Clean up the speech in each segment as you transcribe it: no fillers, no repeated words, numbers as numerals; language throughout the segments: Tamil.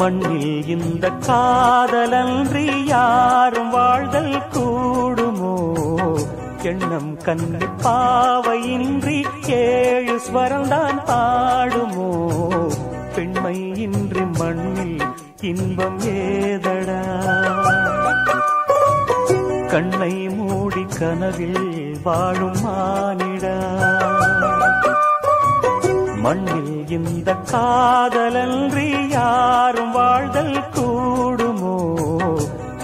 மண்ணில் இந்த காதலன்றி யாரும் வாழ்தல் கூடுமோ? எண்ணம் கண்ணு பாவையின்றி ஏழு ஸ்வரம்தான் பாடுமோ? பெண்மை இன்றி மண்ணில் இன்பம் ஏதடா? கண்ணை மூடி கனவில் வாழும் மானிடா, மண்ணில் இந்த காதலன்றி யாரும் வாழ்தல் கூடுமோ?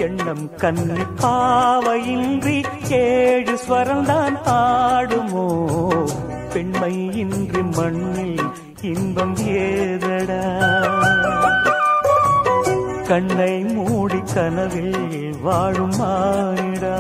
எண்ணம் கண்ணி பாவையின்றி ஏழு ஸ்வரம்தான் ஆடுமோ? பெண்மை இன்றி மண்ணில் இன்பம் ஏதடா? கண்ணை மூடி கனவில் வாழும் மானிடா.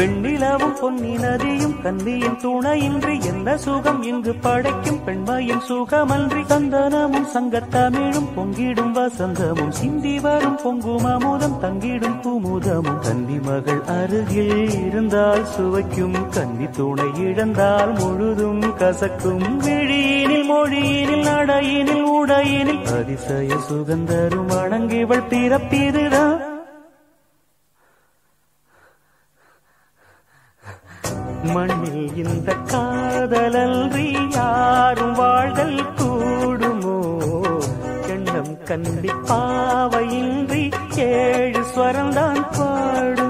வெண்ணிலவும் பொன்னி நதியும் கன்னியின் துணையின்றி என்ன சுகம் இங்கு படைக்கும்? பெண்மையின் சுகமன்றி சந்தனமும் சங்கத்தமிழும் பொங்கிடும் வசந்தமும் சிந்தி வரும் பொங்கும் அமுதம் தங்கிடும் குமுதமும். கன்னி மகள் அருகில் இருந்தால் சுவைக்கும், கன்னி துணை இழந்தால் முழுதும் கசக்கும். விழியினில் மொழியினில் நடையினில் உடையினில் அதிசய சுகந்தரும் அணங்கிவள் பிறப்பிதுதா. மண்ணில் இந்த காதலன்றி யாரும் வாழ்தல் கூடுமோ? எண்ணம் கண்டி பாவையின்றி ஏழு ஸ்வரம்தான் பாடுமோ?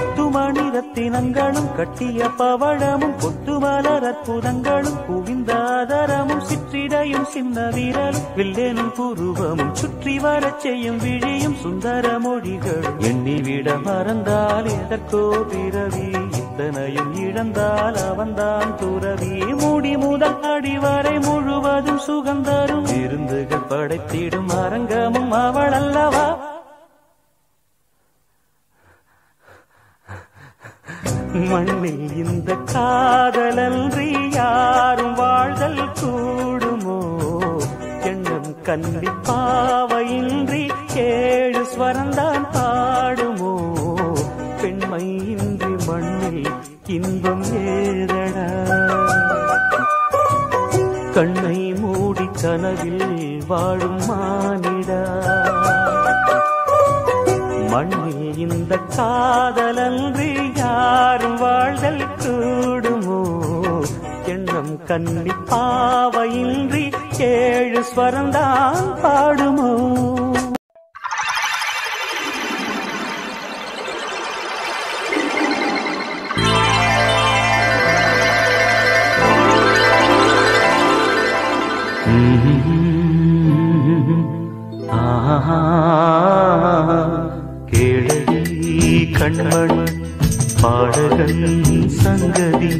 முத்துமணிரத்தினங்களும் கட்டிய பவழமும் பொத்து மலர் அற்புதங்களும் குவிந்தாதரமும் சிற்றிடையும் சின்ன வீரலும் வில்லேனும் புருவமும் சுற்றி வரச் செய்யும் விழியும் சுந்தர மொழிகளும் எண்ணிவிட மறந்தால் எதற்கோ பிறவி, இத்தனையும் இழந்தால் அவன்தான் துறவி. மூடி முதல் அடிவரை முழுவதும் சுகந்தரும் விருந்துகள் படைத்திடும் அரங்கமும் அவளல்லவா? மண்ணில் இந்த காதலன்றி யாரும் வாழ்தல் கூடுமோ? எண்ணம் கன்னி பாவையின்றி ஏழு ஸ்வரம்தான் பாடுமோ? பெண்மை இன்றி மண்ணில் இன்பம் ஏதடா? கண்ணை மூடி கனவில் வாழும் மானிடா, மண்ணில் இந்த காதலன்றி யாரும் வாழ்தல் கூடுமோ? எண்ணம் கன்னி பாவையின்றி ஏழு ஸ்வரம்தான் பாடுமோ? கண்மண் பாடகன் சங்கதி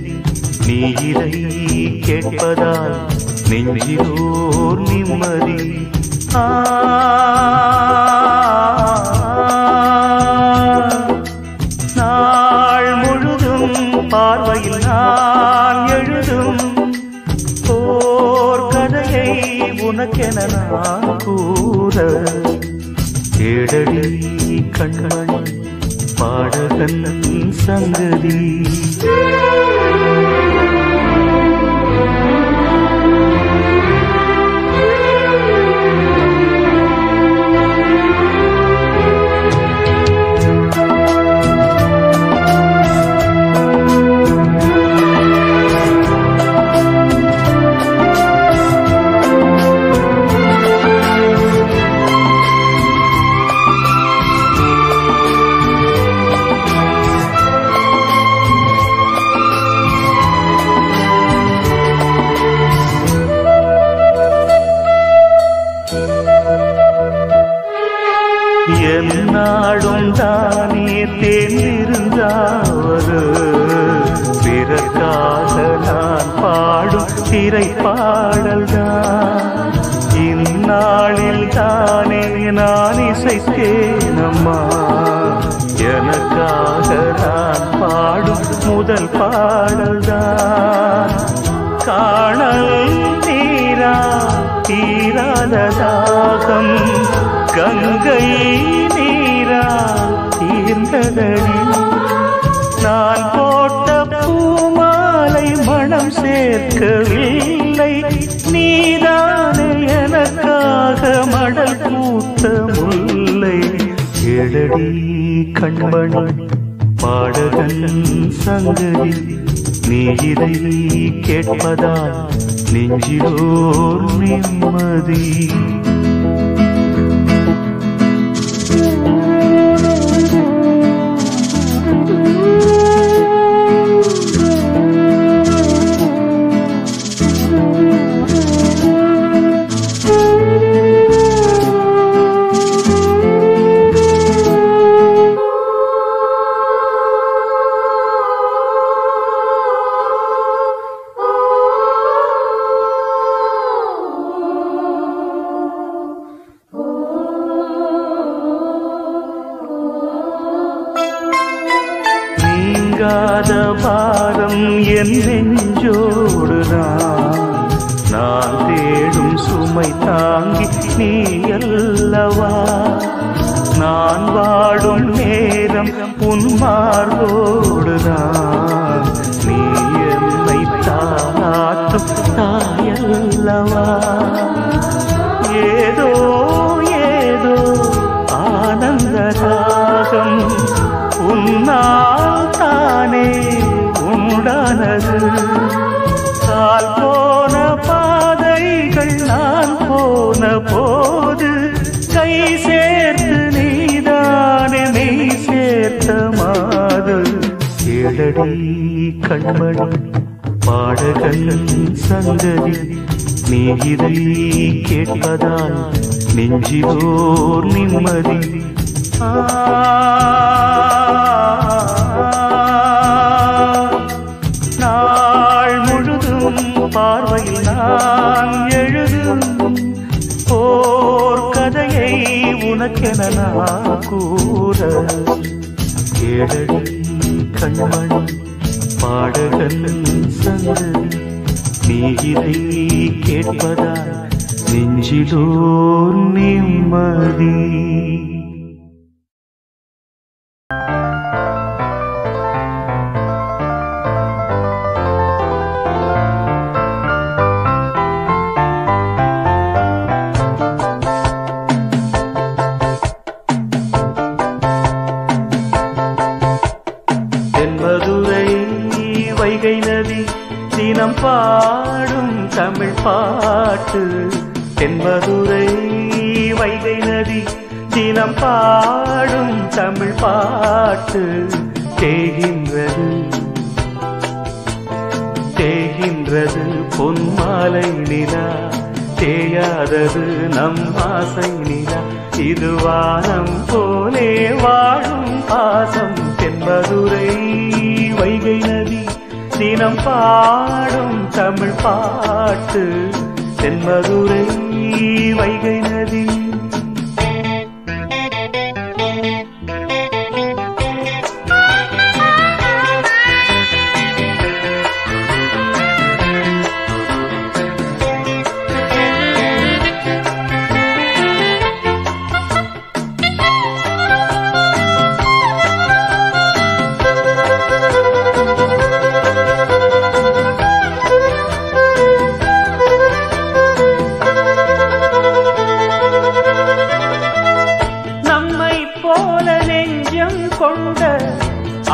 நீ இதை கேட்பதால் நெஞ்சிலோர் நிம்மதி. நாள் முழுதும் பார்வையில் நான் எழுதும் ஓர் கதையை உனக்கென நான் கூற. கேடடி கண்மண் பாடகன் சங்கதி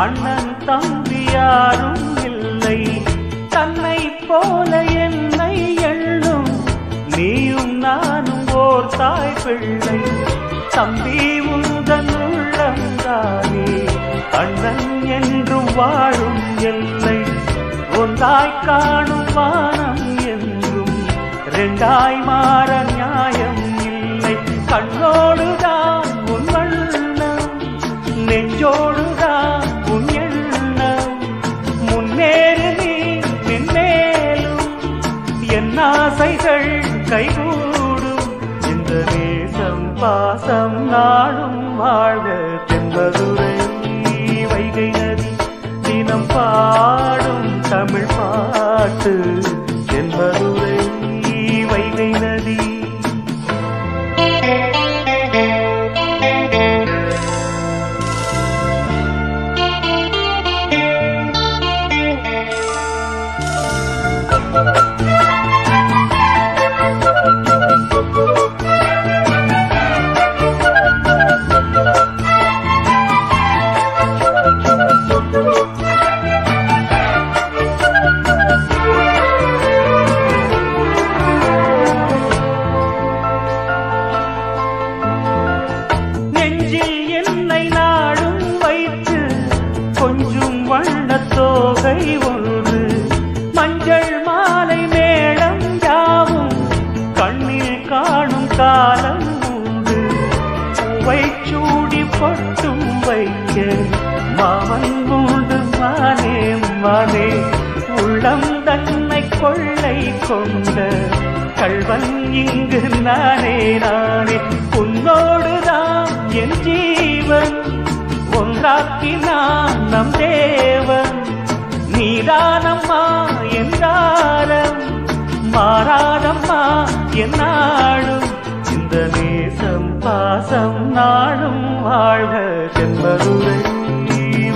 அண்ணன் தம்பி யாரும் இல்லை, தன்னை போல என்னை எள்ளும் நீயும் நானும் ஓர் தாய் பிள்ளை. தம்பி உந்தன் உள்ளந்தானே, அண்ணன் என்று வாழும் எல்லை. ஒன்றாய் காணும் வானம் என்றும் ரெண்டாய் மாற நியாயம் இல்லை. கண்ணோடுதான் உன் வண்ணம், நெஞ்சோடுதான் உன் எண்ணம். முன்னேறு நீ நின்மேலும், என் ஆசைகள் கைகூடும். இந்த நேசம் பாசம் நாளும் வாழ்க. தென்பதுரை வைகை நதி தினம் பாடும் தமிழ் பாட்டு. தென்பதுரை வைகை நதி. உள்ளம் தன்னை கொள்ளை கொண்ட கள்வன் இங்கு நானே நானே. உன்னோடுதான் என் ஜீவன், ஒன்றாக்கினான் நம் தேவன். நீதானம்மா என்றாலும் மாறாதம்மா என்னாடும். இந்த நேசம் பாசம் நாளும் வாழ்க. தென்பதுரை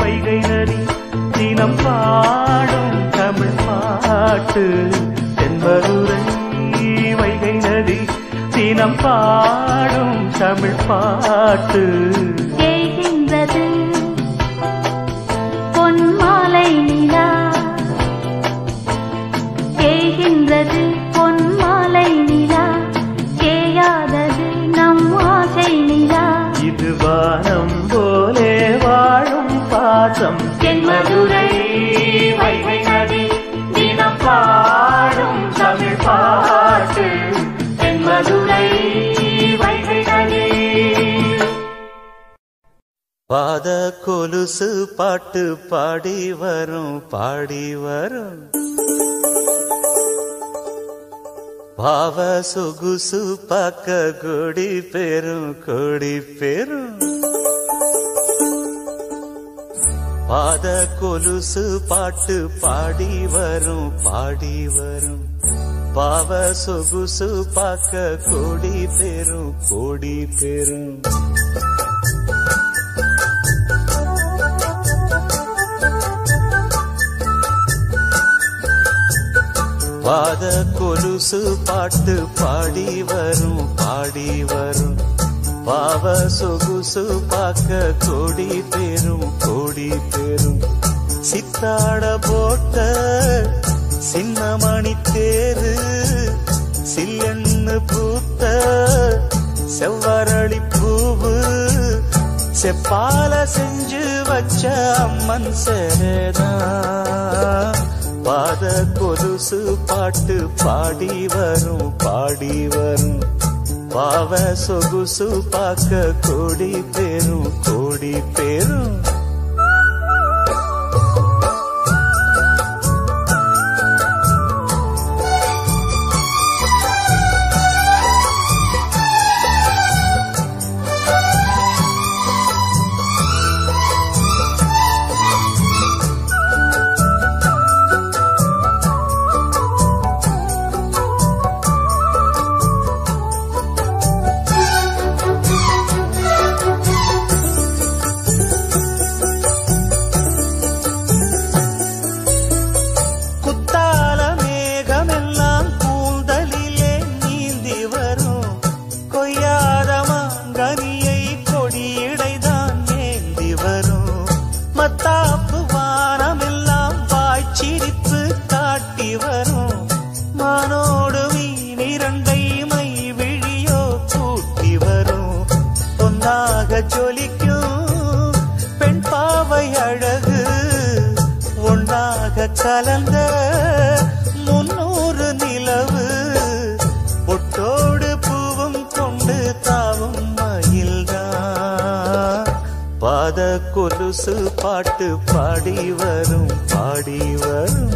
வைகை நதி தினம் பாடும் தமிழ் பாட்டு. தென்பதுரை வைகை நதி தினம் பாடும் தமிழ் பாட்டு. எழுகின்றது பொன்மாலை நிலா, எழுகின்றது பொன்மாலை நிலா. கேயாதது நம் ஆசை நிலா. இது வானம் போலே வாழும் பாசம். தென்பதுரை வைகை நதி தினம் பாடும் தமிழ் பாட்டு. தென்பதுரை வைகை நதி. பாத கொலுசு பாட்டு பாடி வரும் பாடி வரும். பாவ சொகுசு பாக்க கொடி பெரும் கொடி பெரும். பாத கொலுசு பாட்டு பாடி வரும் பாடி வரும். பாவ சொகுசு பாக்க கோடி பெரும் கோடி பெரும். பாத கொலுசு பாட்டு பாடி வரும் பாடி வரும். பாவ சொகுசு பாக்க கோடி பெரும் கோடி பெரும். சித்தாட போட்ட சின்னமணி தேரு, சில்லன்னு பூத்த செவ்வரளி பூவு. செப்பால செஞ்சு வச்ச அம்மன் சேரா. பாத கொலுசு பாட்டு பாடி வரும் பாடி வரும். பாவ சொகுசு பாக்க கோடி பெரும் கோடி பெரும். பாட்டு பாடி வரும் பாடி வரும்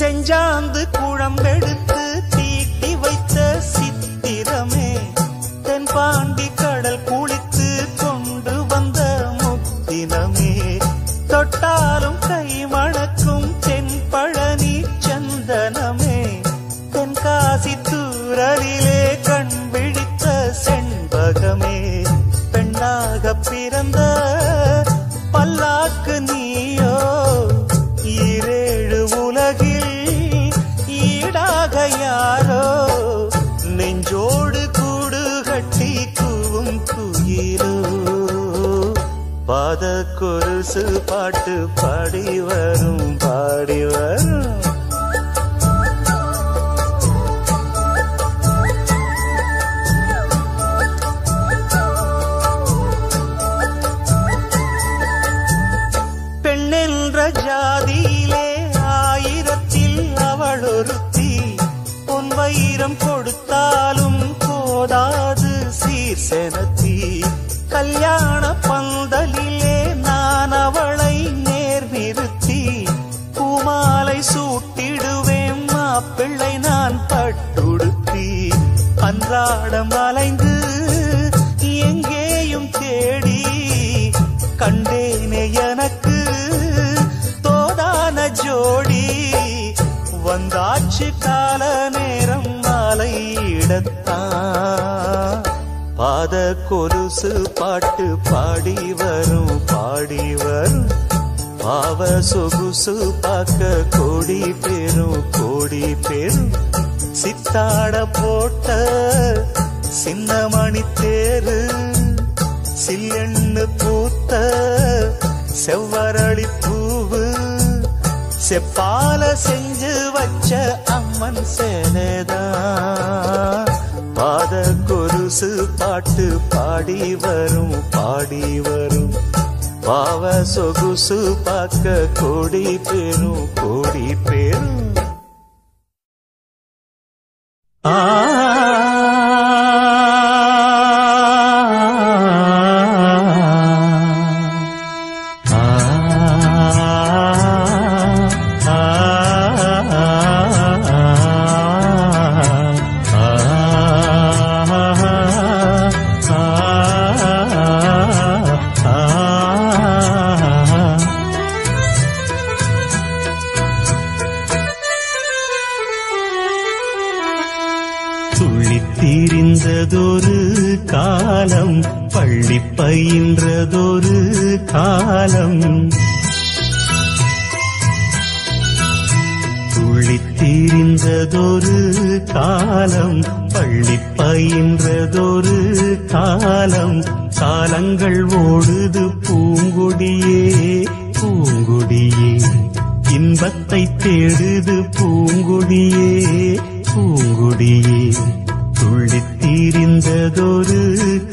செஞ்சாந்து குழம்பெடுத்து தீட்டி வைத்த சித்திரமே தென்பாண்டி கடல் குளித்து கொண்டு வந்த முத்தினமே தொட்டாலும் கை மணக்கும் பழனி சந்தனமே தென்காசி தூரலிலே கண் விழித்த செண்பகமே பெண்ணாக பிறந்த பல்லாக்கு நீயோ ஈரேழு உலகில் ஈடாக யாரோ நெஞ்சோடு கூடு கட்டி கூவும் குயிலோ பாத கொலுசு பாட்டு பாடி வரும் பாடி வரும் பெண்ணென்ற ஜாதியிலே ஆயிரத்தில் அவள் ஒருத்தி பொன் வைரம் கொடுத்தாலும் போதாது சீர்செனத்தி கல்யாண பந்தலிலே நான் அவளை நேர் நிறுத்தி பூமாலை சூட்டிடுவேன் மாப்பிள்ளை நான் பட்டுடுத்தி அன்றாடம் அலைந்து எங்கேயும் தேடி கண்டேனே எனக்கு தோதான ஜோடி வந்தாச்சு கால நேரம் மாலை இடத்தான் பாத கொலுசு பாட்டு பாடி வரும் பாடி வரும் பாவ சொகுசு பார்க்க கோடி பெரும் கோடி பெரும் சித்தாட போட்ட சின்ன மணி தேரு சில்லெண்ணு பூத்த செவ்வரளி பூவு செப்பால செஞ்சு வச்ச அம்மன் சேலைதான் பாத கொலுசு பாட்டு பாடி வரும் பாடி வரும் பாவ சொகுசு பார்க்க கோடி பெரும் கோடி பெரும் ஆ பயின்றதொரு காலம் துளித்தீரின்றதொரு காலம் பள்ளி பயின்றதொரு காலம் காலங்கள் ஓடுது பூங்கொடியே பூங்கொடியே இன்பத்தை தேடுது பூங்கொடியே பூங்கொடியே துளித்தீரின்றதொரு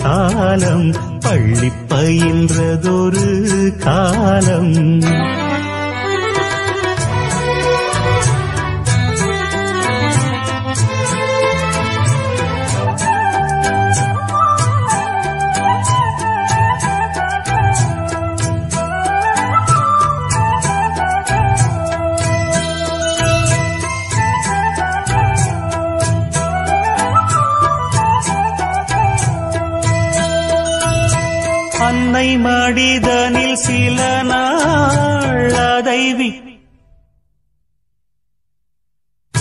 காலம் பள்ளி பயின்றதொரு காலம் மடிதனில் சில நாள்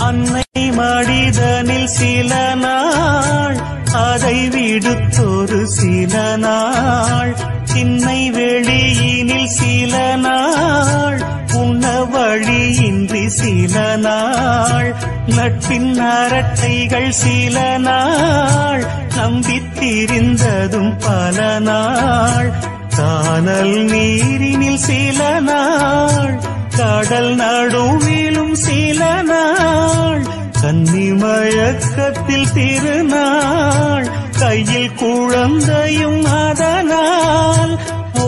அன்னை மடிதனில் சில நாள் அதை விடுத்தொரு சில நாள் சின்னை வெளியினில் சில நாள் உன்ன வழியின்றி சில நாள் நட்பின் அரட்டைகள் சில நாள் நம்பித்திருந்ததும் பல நாள் கானல் நீரினில் சில நாள் கடல் நடுவிலும் சில நாள் கன்னிமயக்கத்தில் திருநாள் கையில் குழந்தையும் அதனால்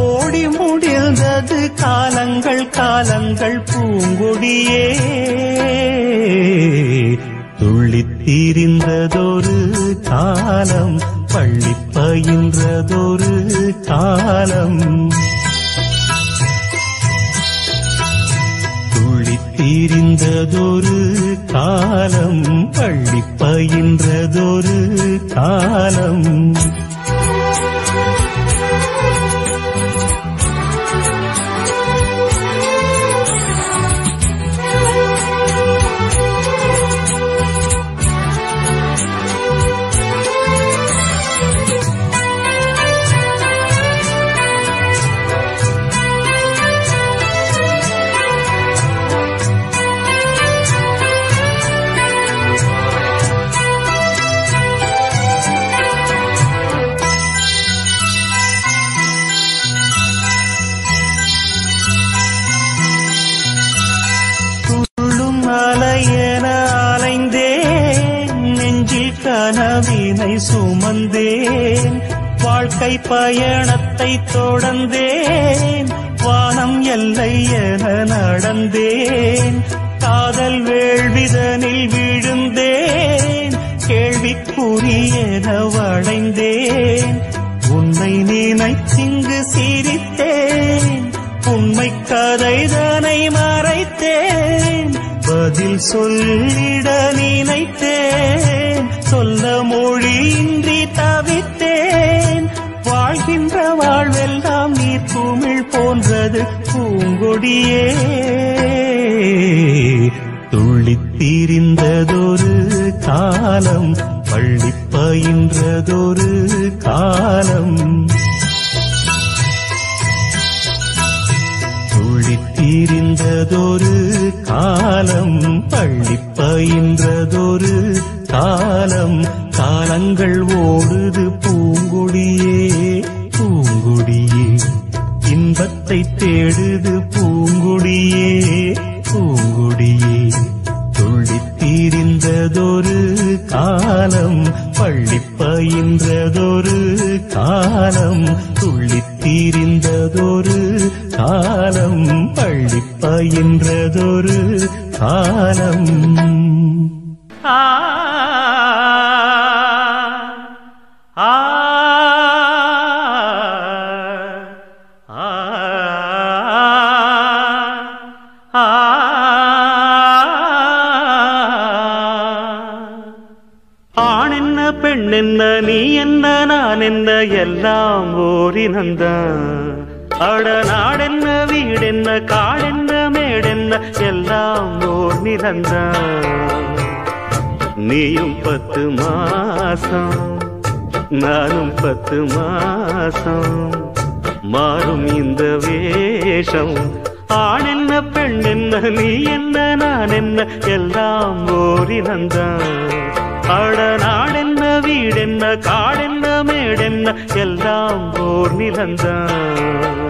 ஓடி முடிந்தது காலங்கள் காலங்கள் பூங்கொடியே துள்ளித்திரிந்ததொரு காலம் பள்ளி பயின்றதொரு காலம் துள்ளித்திரிந்ததொரு காலம் பள்ளி பயின்றதொரு காலம் சுமந்தேன் வாழ்க்கை பயணத்தை தொடர்ந்தேன் வானம் எல்லை என நடந்தேன் காதல் வேள்விதனில் விழுந்தேன் கேள்விக்குறி என வளைந்தேன் உன்னை நினைத்திங்கு சிரித்தேன் உண்மை கதைதனை மறைத்தேன் பதில் சொல்லிட நினைத்தேன் சொல்ல மொழியின்றி தவித்தேன் வாழ்கின்ற வாழ்வெல்லாம் நீர் குமிழ் போன்றது பூங்கொடியே துள்ளித்திரிந்ததொரு காலம் பள்ளி பயின்றதொரு காலம் துள்ளித்திரிந்ததொரு காலம் பள்ளி பயின்றதொரு காலம் காலங்கள் ஓடுது பூங்கொடியே பூங்கொடியே இன்பத்தை தேடுது பூங்கொடியே பூங்கொடியே துள்ளித்திரிந்ததொரு காலம் பள்ளி பயின்றதொரு காலம் துள்ளித்திரிந்ததொரு காலம் பள்ளி பயின்றதொரு காலம் ஆ நீ என்ன நான் என்ன எல்லாம் ஓரினந்த அட நாடென்ன வீடென்ன காடென்ன மேடென்ன எல்லாம் ஓர் நிறந்த நீயும் 10 மாசம் நானும் 10 மாசம் மாறும் இந்த வேஷம் ஆணென்ன பெண் என்ன நீ என்ன நான் என்ன எல்லாம் ஓரினந்த அட நாடென்ன வீடென்ன காடென்ன மேடென்ன எல்லாம் ஓர் நிலந்தான்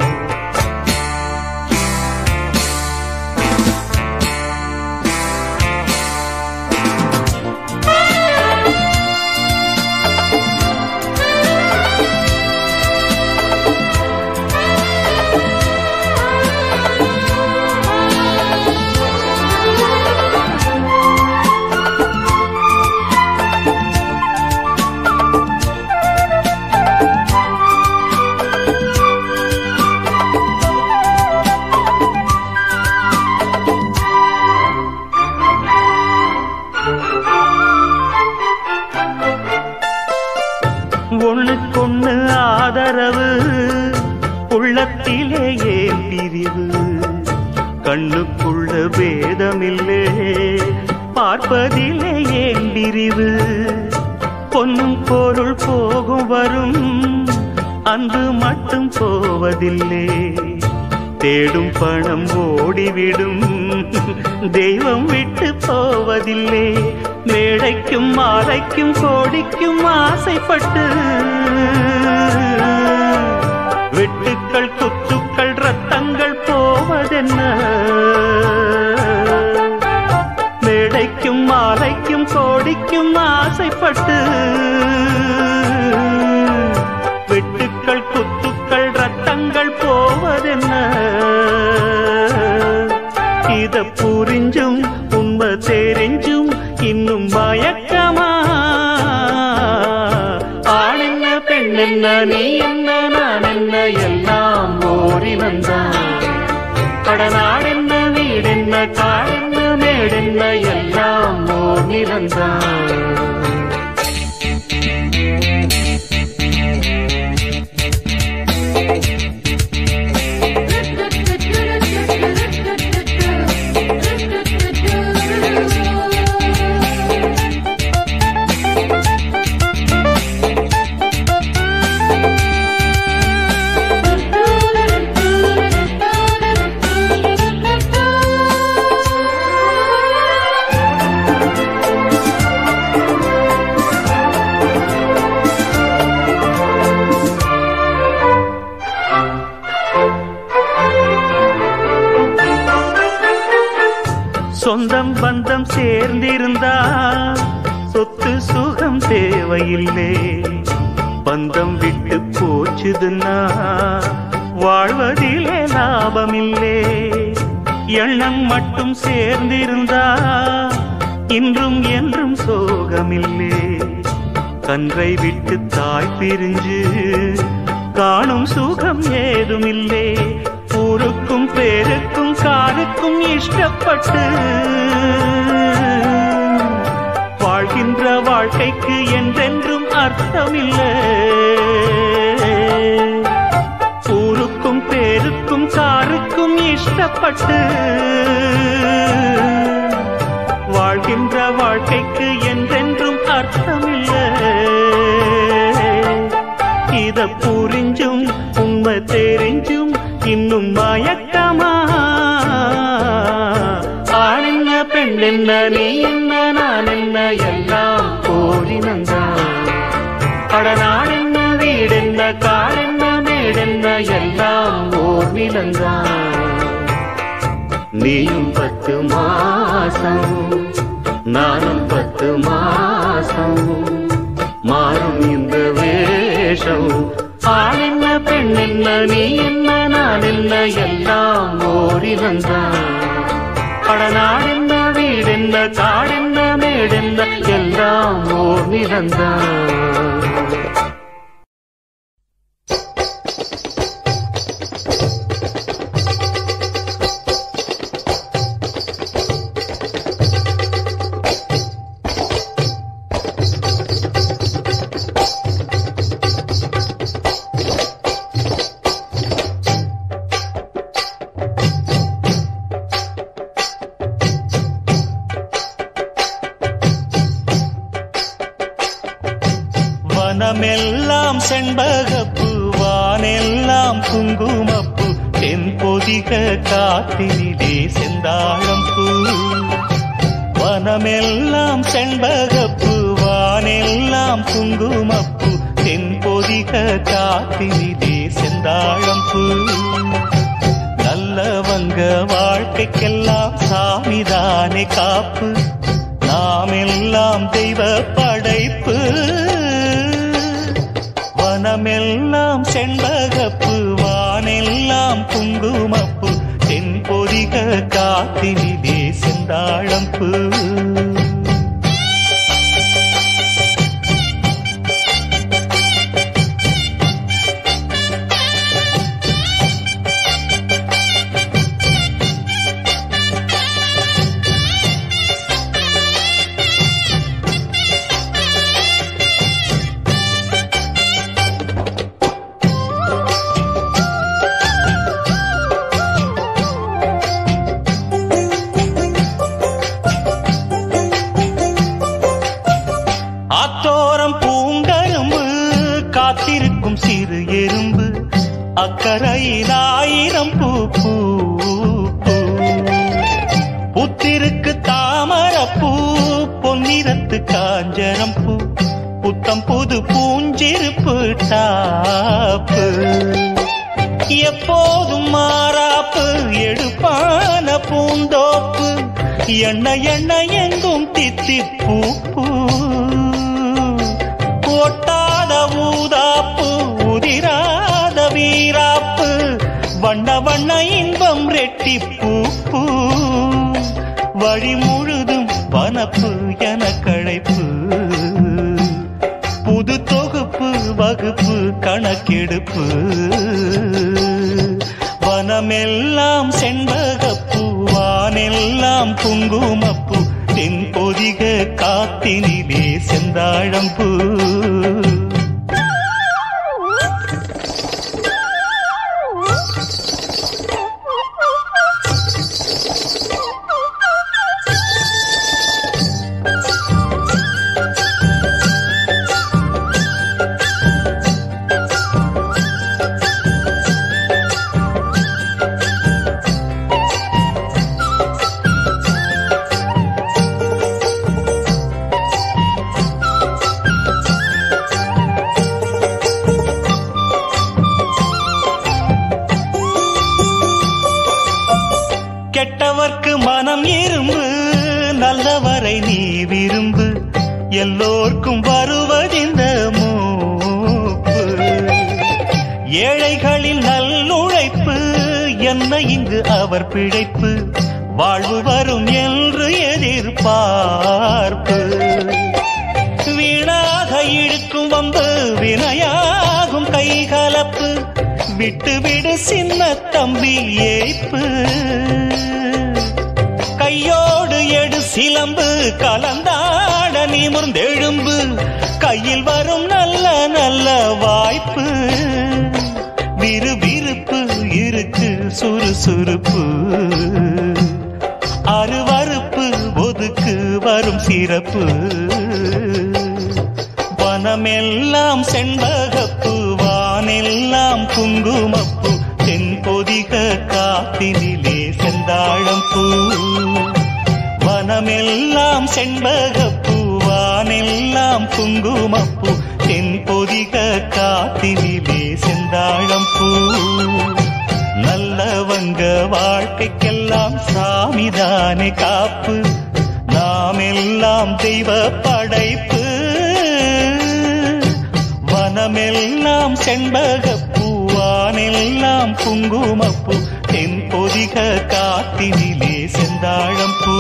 கண்ணுக்குள்ள பேதமில்லே பார்ப்பதிலே ஏன் பிரிவு பொன்னும் பொருள் போகும் வரும் அன்பு மட்டும் போவதில்லை தேடும் பணம் ஓடிவிடும் தெய்வம் விட்டு போவதில்லை. மேடைக்கும் மாலைக்கும் கோடிக்கும் ஆசைப்பட்டு வெட்டுக்கள் குத்துக்கள் ரத்தங்கள் போவதென்ன? மேடைக்கும் மாலைக்கும் கோடிக்கும் ஆசைப்பட்டு வெட்டுக்கள் குத்துக்கள் ரத்தங்கள் போவதென்ன? இத புரிஞ்சும் உண்மை தெரிஞ்சும் இன்னும் மயக்கமா? ஆள் என்ன பெண் என்ன நீ என்ன நான் என்ன எல்லாம் ஓரினந்தான். கடனாள் என்ன வீடென்ன காடென்ன மேடென்ன எல்லாம் ஓர் நிலந்தான். சொந்தம் பந்தம் சேர்ந்திருந்தா சொத்து சுகம் தேவையில்லை. பந்தம் விட்டு போச்சுதுன்னா வாழ்வதிலே லாபமில்லை. எண்ணம் மட்டும் சேர்ந்திருந்தா இன்றும் என்றும் சோகமில்லை. கன்றை விட்டு தாய் பிரிஞ்சு காணும் சுகம் ஏதுமில்லை. ஊருக்கும் பேருக்கும் காலுக்கும் இஷ்டப்பட்டு வாழ்கின்ற வாழ்க்கைக்கு என்றென்றும் அர்த்தமில்லை. ஊருக்கும் பேருக்கும் காருக்கும் இஷ்டப்பட்டு வாழ்கின்ற வாழ்க்கைக்கு என்றென்றும் அர்த்தமில்லை. இத புரிஞ்சும் உண்மை தெரிஞ்சும் இன்னும் மயக்கமா? ஆள் என்ன பெண் என்ன நீ என்ன நான் என்ன எல்லாம் ஓரினந்தான். கடனாள் என்ன வீடென்ன காடென்ன மேடென்ன எல்லாம் ஓர் நிலந்தான். நீயும் 10 மாசம் நானும் 10 மாசம் மாறும் இந்த வேஷம். ஆள் என்ன பெண் என்ன நீ என்ன நான் என்ன எல்லாம் ஓரினந்தான். கடனாள் என்ன வீடென்ன காடென்ன மேடென்ன எல்லாம் ஓர் நிலந்தான். வானமெல்லாம் செண்பகப்பு வானெல்லாம் குங்குமப்பு தென்பொதிக காத்தினிலே செந்தாழம் பூ. வனமெல்லாம் செண்பகப்பு வானெல்லாம் குங்குமப்பு தென்பொதிக காத்தினிலே செந்தாழம் பூ. நல்லவங்க வாழ்க்கைக்கெல்லாம் சாமிதானே காப்பு. நாமெல்லாம் தெய்வ படைப்பு. வானமெல்லாம் செண்பகப்பு வானெல்லாம் குங்குமப்பு தென்பொதிக காத்தினிலே செந்தாழம் பூ. பூத்து காஞ்சரம் பூ புத்தம் புது பூஞ்சிருப்பு டாப்பு எப்போதும் மாறாப்பு எடுப்பான பூந்தோப்பு எண்ண எண்ண எங்கும் தித்திப்பூ ஒட்டாத ஊதாப்பு உதிராத வீராப்பு வண்ண வண்ண இன்பம் ரெட்டிப்பூ வழி முழுதும் வனப்பு என களைப்பு புது தொகுப்பு வகுப்பு கணக்கெடுப்பு வனமெல்லாம் செண்பகப்பூ வானெல்லாம் குங்குமப்பூ தென்பொதிக காத்தினிலே செந்தாழம்பூ கெட்டவர்க்கு மனம் இரும்பு நல்லவரை நீ விரும்பு எல்லோர்க்கும் வருவதிந்த மூப்பு ஏழைகளின் நல்லுழைப்பு என்ன இங்கு அவர் பிழைப்பு வாழ்வு வரும் என்று எதிர்பார்ப்பு வீணாக இழுக்கும் வம்பு வினையாகும் கைகலப்பு விட்டு விடு சின்ன தம்பி ஏய்ப்பு கையோடு எடு சிலம்பு கலந்தாட நிமிர்ந்தெழும்பு கையில் வரும் நல்ல நல்ல வாய்ப்பு விறுவிறுப்பு இருக்கு சுறுசுறுப்பு அறுவறுப்பு ஒதுக்கு வரும் சிறப்பு வனமெல்லாம் செண்பகப்பு வானெல்லாம் குங்குமப்பு தென்பொதிக காத்தினிலே செந்தாழம் பூ வனமெல்லாம் செண்பகப்பூ வானெல்லாம் குங்குமப்பூ தென்பொதிக காத்தினிலே செந்தாழம் பூ நல்லவங்க வாழ்க்கைக்கெல்லாம் சாமிதானே காப்பு நாமெல்லாம் தெய்வ படைப்பு வனமெல்லாம் செண்பகப்பூ வானெல்லாம் குங்குமப்பூ தென்பொதிக காத்தினிலே செந்தாழம் பூ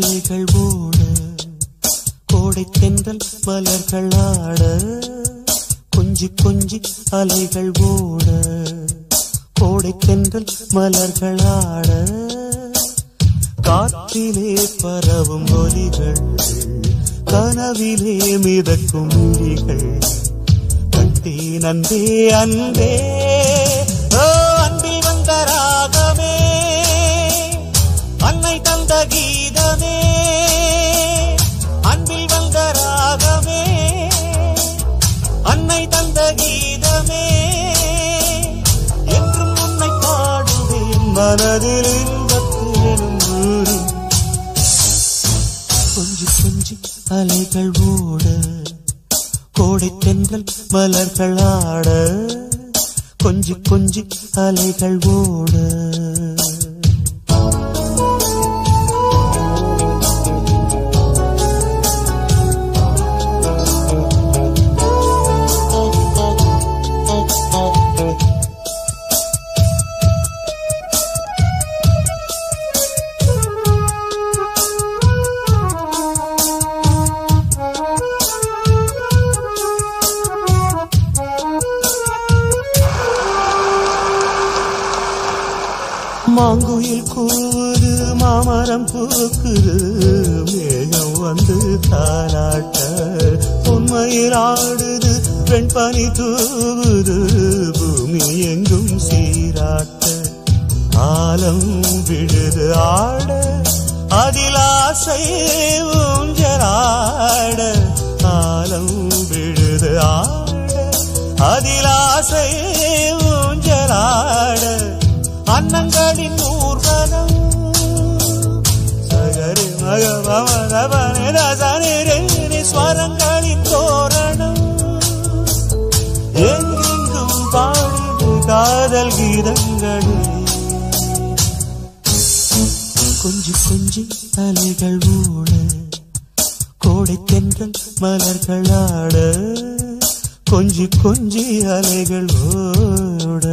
அலைகள் ஓட கோடை தென்றல் மலர்கள் ஆட கொஞ்சி கொஞ்சி அலைகள் ஓட கோடை தென்றல் மலர்கள் ஆட காற்றிலே பரவும் ஒலிகள் கனவிலே மிதக்கும் மொழிகள் நந்தே நந்தே அன்பே கீதமே அன்பில் வந்த ராகமே அன்னை தந்த கீதமே என்றும் உன்னை பாடுவேன் மனதில் இன்பத்தேனும் ஊரும் கொஞ்சி கொஞ்சி அலைகள் ஓட கோடை தென்றல் மலர்கள் ஆட கொஞ்சி கொஞ்சி அலைகள் ஓட மாங்குயில் கூவுது மாமரம் பூக்குது மேகம் வந்து தாலாட்ட உண்மையில் ஆடுது பெண் பனி தூவுது பூமி எங்கும் சீராட்ட ஆலம் விடுது ஆட அதில் ஆசை ஊஞ்சலாட ஆலம் விடுது ஆட அதில் ஆசை ஊஞ்சலாட அன்னங்களின் ஊர்வலம் சகரி மகவனி ஸ்வரங்களின் தோரணம் எங்கெங்கும் பாடுது காதல் கீதங்களில் கொஞ்சி கொஞ்சி அலைகள் ஓட கோடைத்தென்றல் மலர்கள் ஆட கொஞ்சி கொஞ்சி அலைகள் ஓட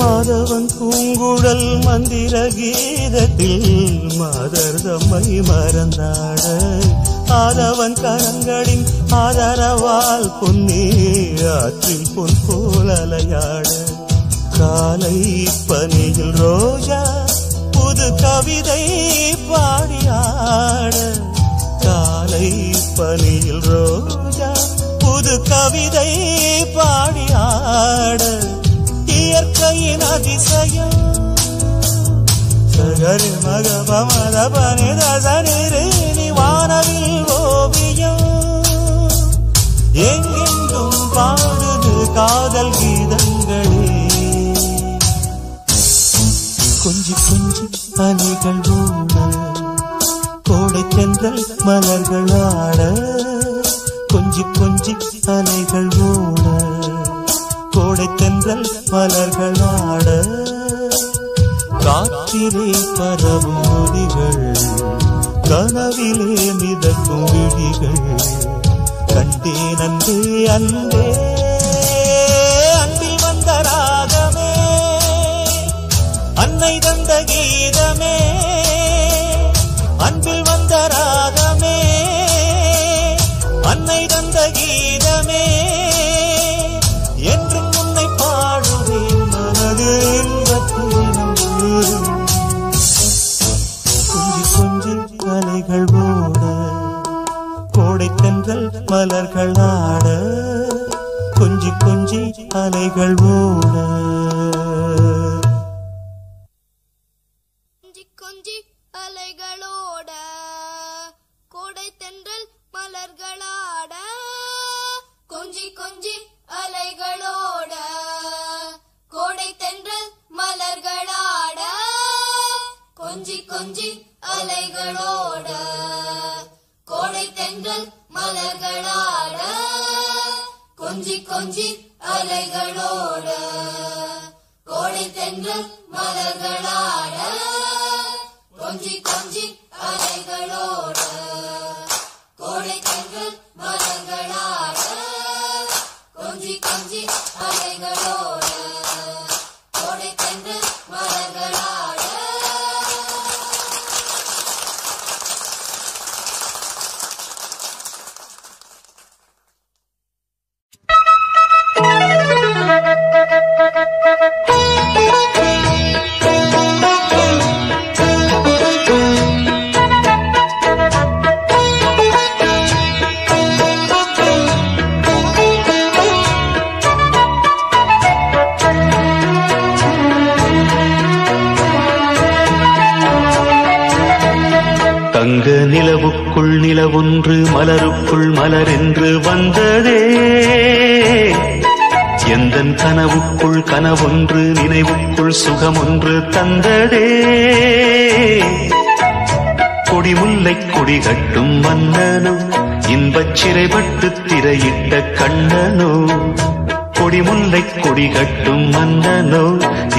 மாதவன் பூங்குழல் மந்திர கீதத்தில் மாதர்தம்மை மறந்தாட ஆதவன் கரங்களின் ஆதரவால் பொன்னே ஆற்றில் பொன் போல் அலையாட காலை பனியில் ரோஜா புது கவிதை பாடியாட காலை பனியில் ரோஜா புது கவிதை பாடியாட இயற்கையின் அதிசயம் சகரி மகபமதபனிதசனி வானவில் ஓவியம் எங்கெங்கும் பாடுது காதல் கீதங்களே கொஞ்சி கொஞ்சி அலைகள் ஓட கோடைத்தென்றல் மலர்கள் ஆட கொஞ்சி கொஞ்சி அலைகள் ஓட கோடைத்தென்றல் மலர்கள் ஆட காற்றிலே பரவும் நொடிகள் கனவிலே மிதக்கும் விழிகள் கண்டே நன்றே அன்பே அன்பில் வந்த ராகமே அன்னை தந்த கீதமே அன்பில் வந்த ராகமே அன்னை தந்த கீதமே என்றும் உன்னை பாடுவேன் மனது கொஞ்சி கொஞ்சி அலைகள் ஓட கோடைத்தென்றல் மலர்கள் ஆட கொஞ்சி கொஞ்சி அலைகள் ஓட கொஞ்சி கொஞ்சி அலைகளோட கோடைத்தென்றல் மலர்கள் ஆட கொஞ்சி கொஞ்சி அலைகளோட கோடைத்தென்றல் மலர்களாட கொஞ்சி கொஞ்சி அலைகளோட கோடைத்தென்றல் மலர்களாட கொஞ்சி கொஞ்சி அலைகளோட கோடைத்தென்றல் மலர்களாட கொஞ்சி கொஞ்சி அலைகளோட கோடைத்தென்றல் மலர்களாட கொஞ்சி கொஞ்சி அலைகளோட கோடைத்தென்றல் மலர்களாட தங்க நிலவுக்குள் நிலவொன்று மலருக்குள் மலரென்று வந்ததே எந்தன் கனவுக்குள் கனவொன்று நினைவுக்குள் சுகமொன்று தந்ததே கொடி முல்லை கொடி கட்டும் வண்ணனோ இன்பச் சிறைப்பட்டு திரையிட்ட கண்ணனோ கொடி முல்லை கொடி கட்டும் மன்னனோ,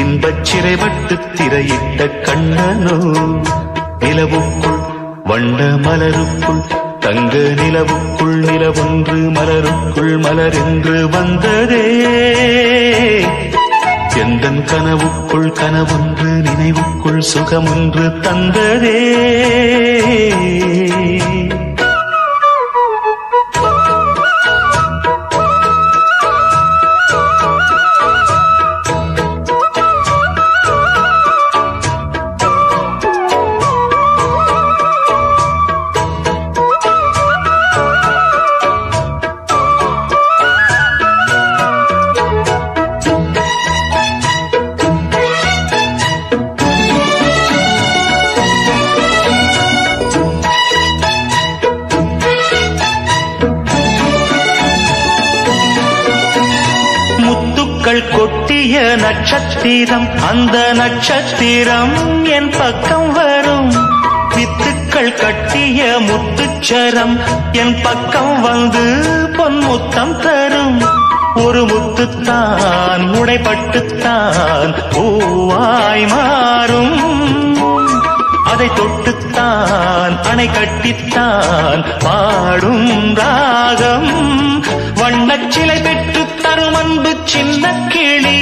இன்பச் சிறை பட்டு திரையிட்ட கண்ணனோ, நிலவுக்குள் வண்ண மலருக்குள் தங்க நிலவுக்குள் நிலவொன்று மலருக்குள் மலரென்று வந்ததே, எந்தன் கனவுக்குள் கனவொன்று நினைவுக்குள் சுகமொன்று தந்ததே. நட்சத்திரம் அந்த நட்சத்திரம் என் பக்கம் வரும், வித்துக்கள் கட்டிய முத்துச்சரம் என் பக்கம் வந்து பொன்முத்தம் தரும். ஒரு முத்துத்தான் உடைப்பட்டுத்தான் பூவாய் மாறும், அதை தொட்டுத்தான் அணை கட்டித்தான் பாடும் ராகம். வண்ணச்சிலை பெற்று தரும் அன்பு சின்ன கிளி,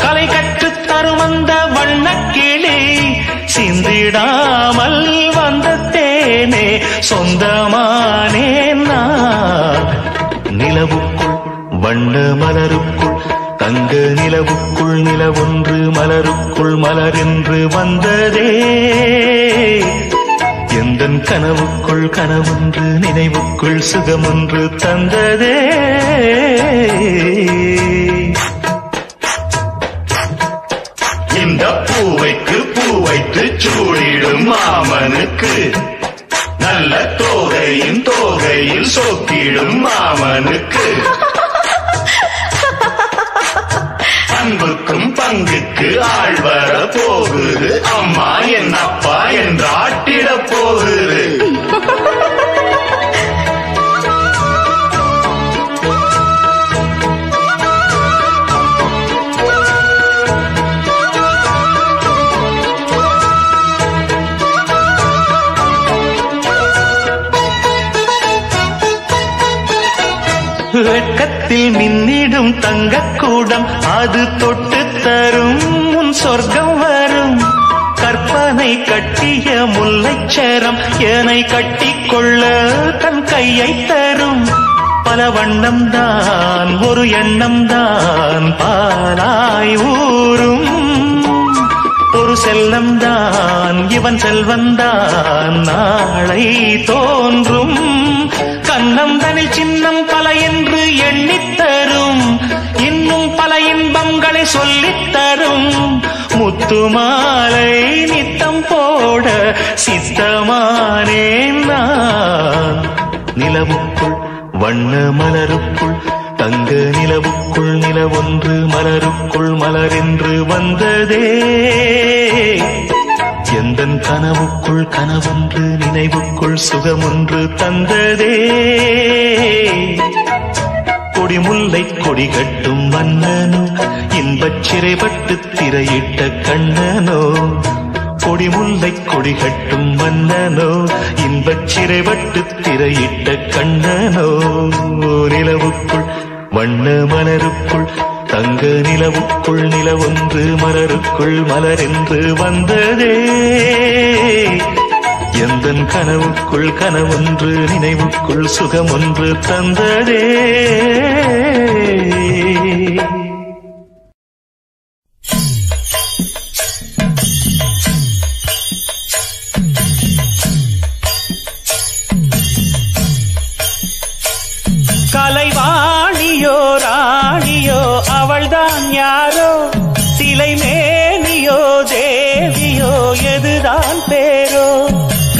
கலை கற்றுத் தரும் அந்த வண்ணக்கிளி, சிந்திடாமல் வந்த தேனே சொந்தமானேன் நான். நிலவுக்குள் வண்ண மலருக்குள் தங்க நிலவுக்குள் நிலவொன்று மலருக்குள் மலரென்று வந்ததே, எந்தன் கனவுக்குள் கனவொன்று நினைவுக்குள் சுகமொன்று தந்ததே. இந்த பூவைக்கு பூவைத்து சூடிடும் மாமனுக்கு, நல்ல தோகையின் தோகையில் சொக்கிடும் மாமனுக்கு, அன்புக்கும் பங்குக்கு ஆழ்வர போகுது அம்மா என் அப்பா என்று ஆட்டிட போகுது. வெட்கத்தில் மின்னிடும் தங்கக்கூடம் அது தொட்டு தரும் உன் சொர்க்கம் வரும். கற்பனை கட்டிய முல்லைச்சரம் என்னை கட்டிக்கொள்ள தன் கையை தரும். பல வண்ணம்தான் ஒரு எண்ணம்தான் பாலாய் ஊரும், ஒரு செல்லம்தான் இவன் செல்வந்தான் நாளை தோன்றும். கண்ணம் தனி சின்னம் பல என்று எண்ணித்தரும், இன்னும் பல இன்பங்களை சொல்லித்தரும். முத்துமாலை நித்தம் போட சித்தமானேன் நான். நிலவுக்குள் வண்ண மலருக்குள் தங்க நிலவுக்குள் நிலவொன்று மலருக்குள் மலரென்று வந்ததே, எந்தன் கனவுக்குள் கனவொன்று நினைவுக்குள் சுகமொன்று தந்ததே. கொடி முல்லை கொடி கட்டும் மன்னனோ, இன்பச் சிறை பட்டு திரையிட்ட கண்ணனோ, கொடி முல்லை கொடி கட்டும் மன்னனோ, இன்பச் சிறை பட்டு திரையிட்ட கண்ணனோ, நிலவுக்குள் வண்ண மலருக்குள் தங்க நிலவுக்குள் நிலவொன்று மலருக்குள் மலரென்று வந்ததே, எந்தன் கனவுக்குள் கனவொன்று நினைவுக்குள் சுகமொன்று தந்ததே. கலைவாணியோ ராணியோ அவள்தான் யாரோ, சிலை மேனியோ தேவியோ எதுதான் பேரோ.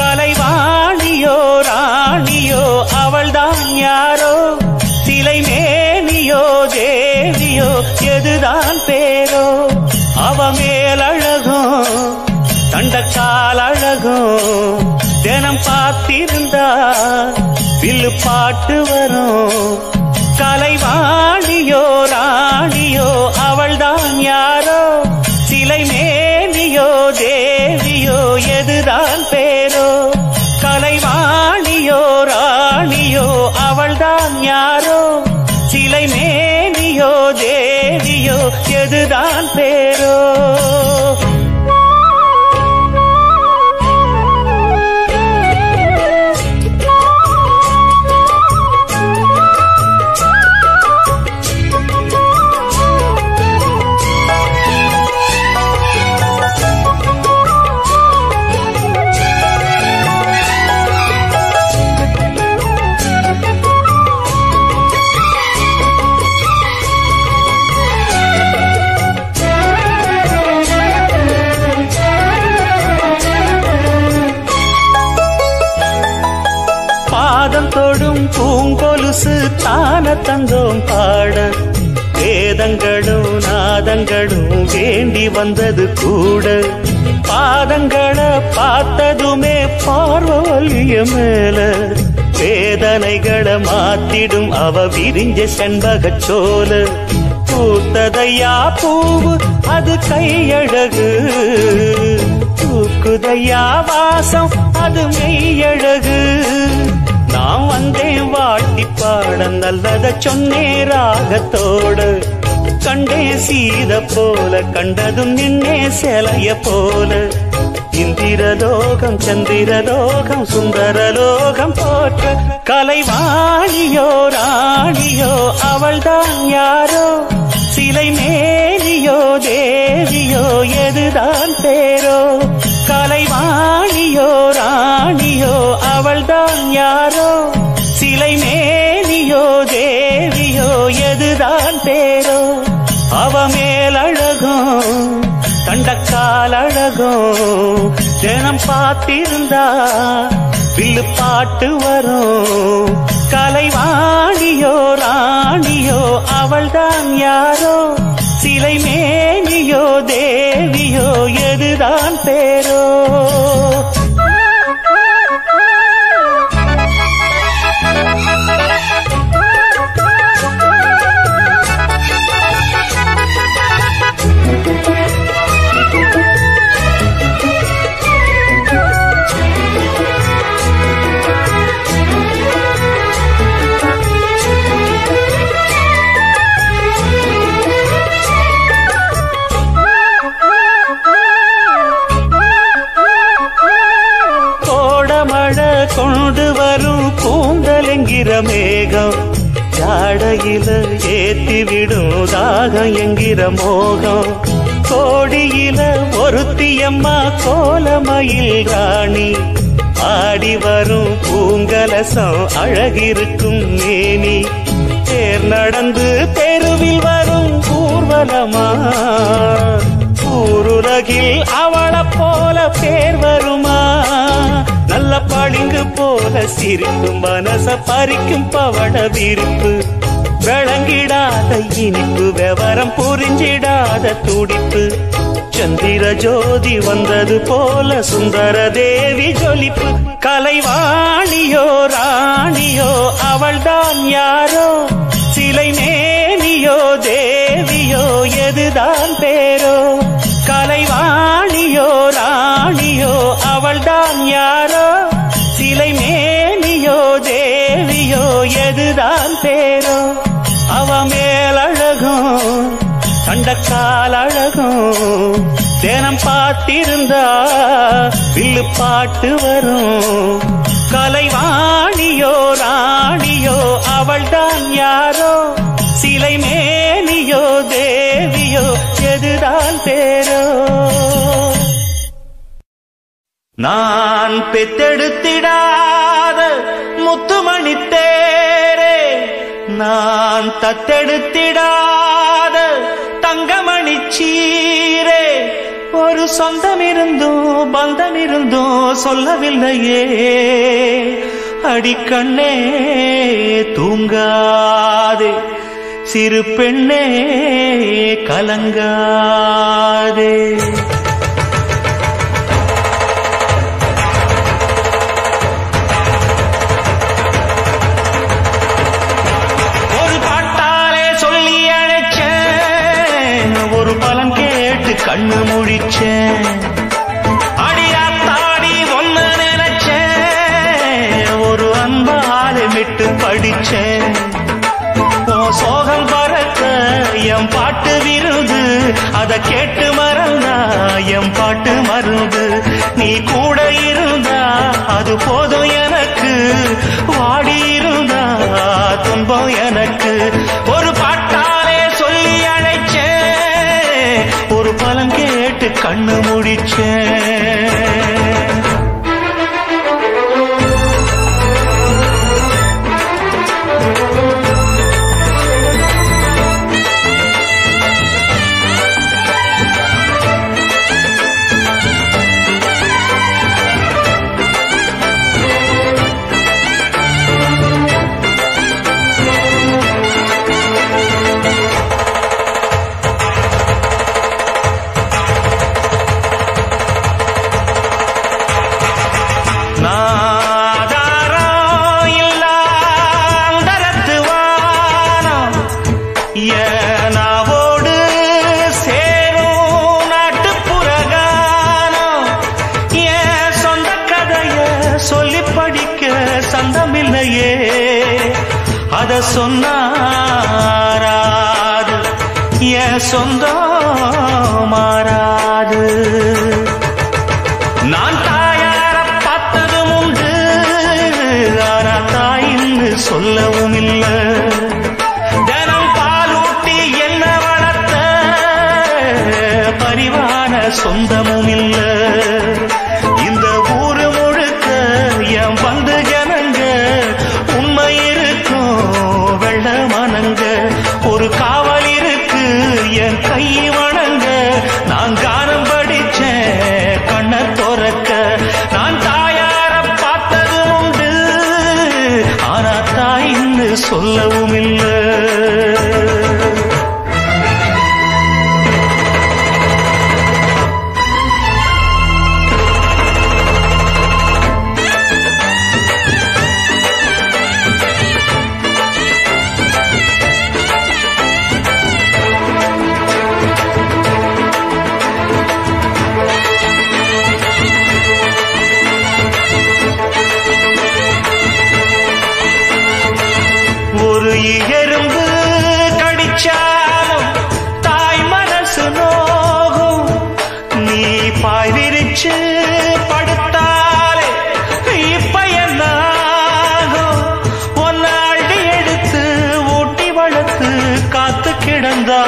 கலைவாணியோ ராணியோ அவள்தான் யாரோ, சிலை மேனியோ தேவியோ எதுதான் பேரோ. அவ மேலழகோ தண்டக்கால் அழகோ, தினம் பார்த்திருந்தா வில்லு பாட்டு வரும். கலைவாணியோ ராணி யாரோ சிலை மேனியோ தேவியோ எதுதான் பேரோ? தொடும் பூங்கொலுசு தான தந்தோம் பாட, வேதங்களும் நாதங்களும் வேண்டி வந்தது கூட, பாதங்களை பார்த்ததுமே பார்வலிய மேல வேதனைகளை மாத்திடும் அவ விரிஞ்ச செண்பகச் சோல. பூத்ததையா பூவு அது கையழகு, பூக்குதையா வாசம் அது மெய்யழகு. நான் வந்தேன் வாட்டி பாட, நல்லத சொன்னே ராகத்தோடு, கண்டே சீத போல, கண்டதும் நின்னே சிலைய போல. இந்திரலோகம் சந்திரலோகம் சுந்தரலோகம் போற்ற கலைவாணியோ ராணியோ அவள்தான் யாரோ சிலை மேலியோ தேவியோ எதுதான் பேரோ? கலைவாணியோ ராணியோ அவள்தான் யாரோ சிலை மேலியோ தேவியோ எதுதான் பேரோ? அவ மேலழகோ தண்டக்கால் அழகோ, தினம் பார்த்திருந்தா வில்லு பாட்டு வரும். கலைவாணியோ ராணியோ அவள்தான் யாரோ சிலை மேனியோ தேவியோ எதுதான் பேரோ? கொண்டு வரும் கூந்தலெங்கிற மேகம், ஜாடையில ஏத்திவிடும் தாகம் என்கிற மோகம். கோடியில ஒருத்தியம்மா கோலமயில் ராணி, ஆடி வரும் பூங்கலசம் அழகிருக்கும் மேனி. தேர் நடந்து தெருவில் வரும் ஊர்வலமா, ஊருலகில் அவளை போல பேர் வருமா? நல்ல பளிங்கு போல சிரிக்கும் மனச பறிக்கும் பவள விருப்பு, விளங்கிடாத இனிப்பு விவரம் புரிஞ்சிடாத துடிப்பு. சந்திர ஜோதி வந்தது போல சுந்தர தேவி ஜொலிப்பு. கலைவாணியோ ராணியோ அவள்தான் யாரோ சிலை மேனியோ தேவியோ எதுதான் பேரோ? கலைவாணியோ ராணியோ அவள்தான் யாரோ சிலை மேனியோ தேவியோ எதுதான் பேரோ? அவ மேலழகும் கண்டக்கால் அழகும், தேனம் பார்த்திருந்தா வில்லு பாட்டு வரும். கலைவாணியோ ராணியோ அவள்தான் யாரோ சிலை மேனியோ தேவியோ எதுதான் பேரோ? நான் பெத்தெடுத்திடாத முத்துமணி தேரே, நான் தத்தெடுத்திடாத தங்கமணி சீரே, ஒரு சொந்தம் இருந்தும் பந்தம் இருந்தும் சொல்லவில்லையே. அடிக்கண்ணே தூங்காதே, சிறு பெண்ணே கலங்காதே. கண்ணு முழிச்சேன் அடியாத்தாடி ஒன்ன நினைச்சேன், ஒரு அன்பால விட்டு படிச்சேன். எம் பாட்டு விருந்து அத கேட்டு மறந்தா எம் பாட்டு மருந்து நீ கூட இருந்தா அது போதும் எனக்கு வாடி இருந்தா துன்பம் எனக்கு ஒரு பாட்டாலே சொல்லி அழைச்சேன் ஒரு பலன் கேட்டு கண்ணு முடிச்சேன் சொன்னாராது என் சொந்தம் மாறாது நான் தாயார பார்த்ததும் உண்டு ஆனா தாயின்னு சொல்லவும் இல்லை தினம் பாலூட்டி என்ன வளர்த்த பரிவான சொந்தமும் இல்லை இந்த ஊரு முழுக்க என் வந்து ஜனங்க உண்மை ஒரு காவல் இருக்கு என் கை வணங்க நான் கானம் படிச்சேன் கண்ணை துறக்க நான் தாயார பார்த்தது உண்டு ஆனா தாயின்னு சொல்லவும் இல்லை எறும்பு கடிச்சாலும் தாய் மனசு நோகும் நீ பாய் விரிச்சு படுத்தாலே இப்ப என்னாகும் ஒன்னாடி எடுத்து ஊட்டி வளர்த்து காத்து கிடந்தா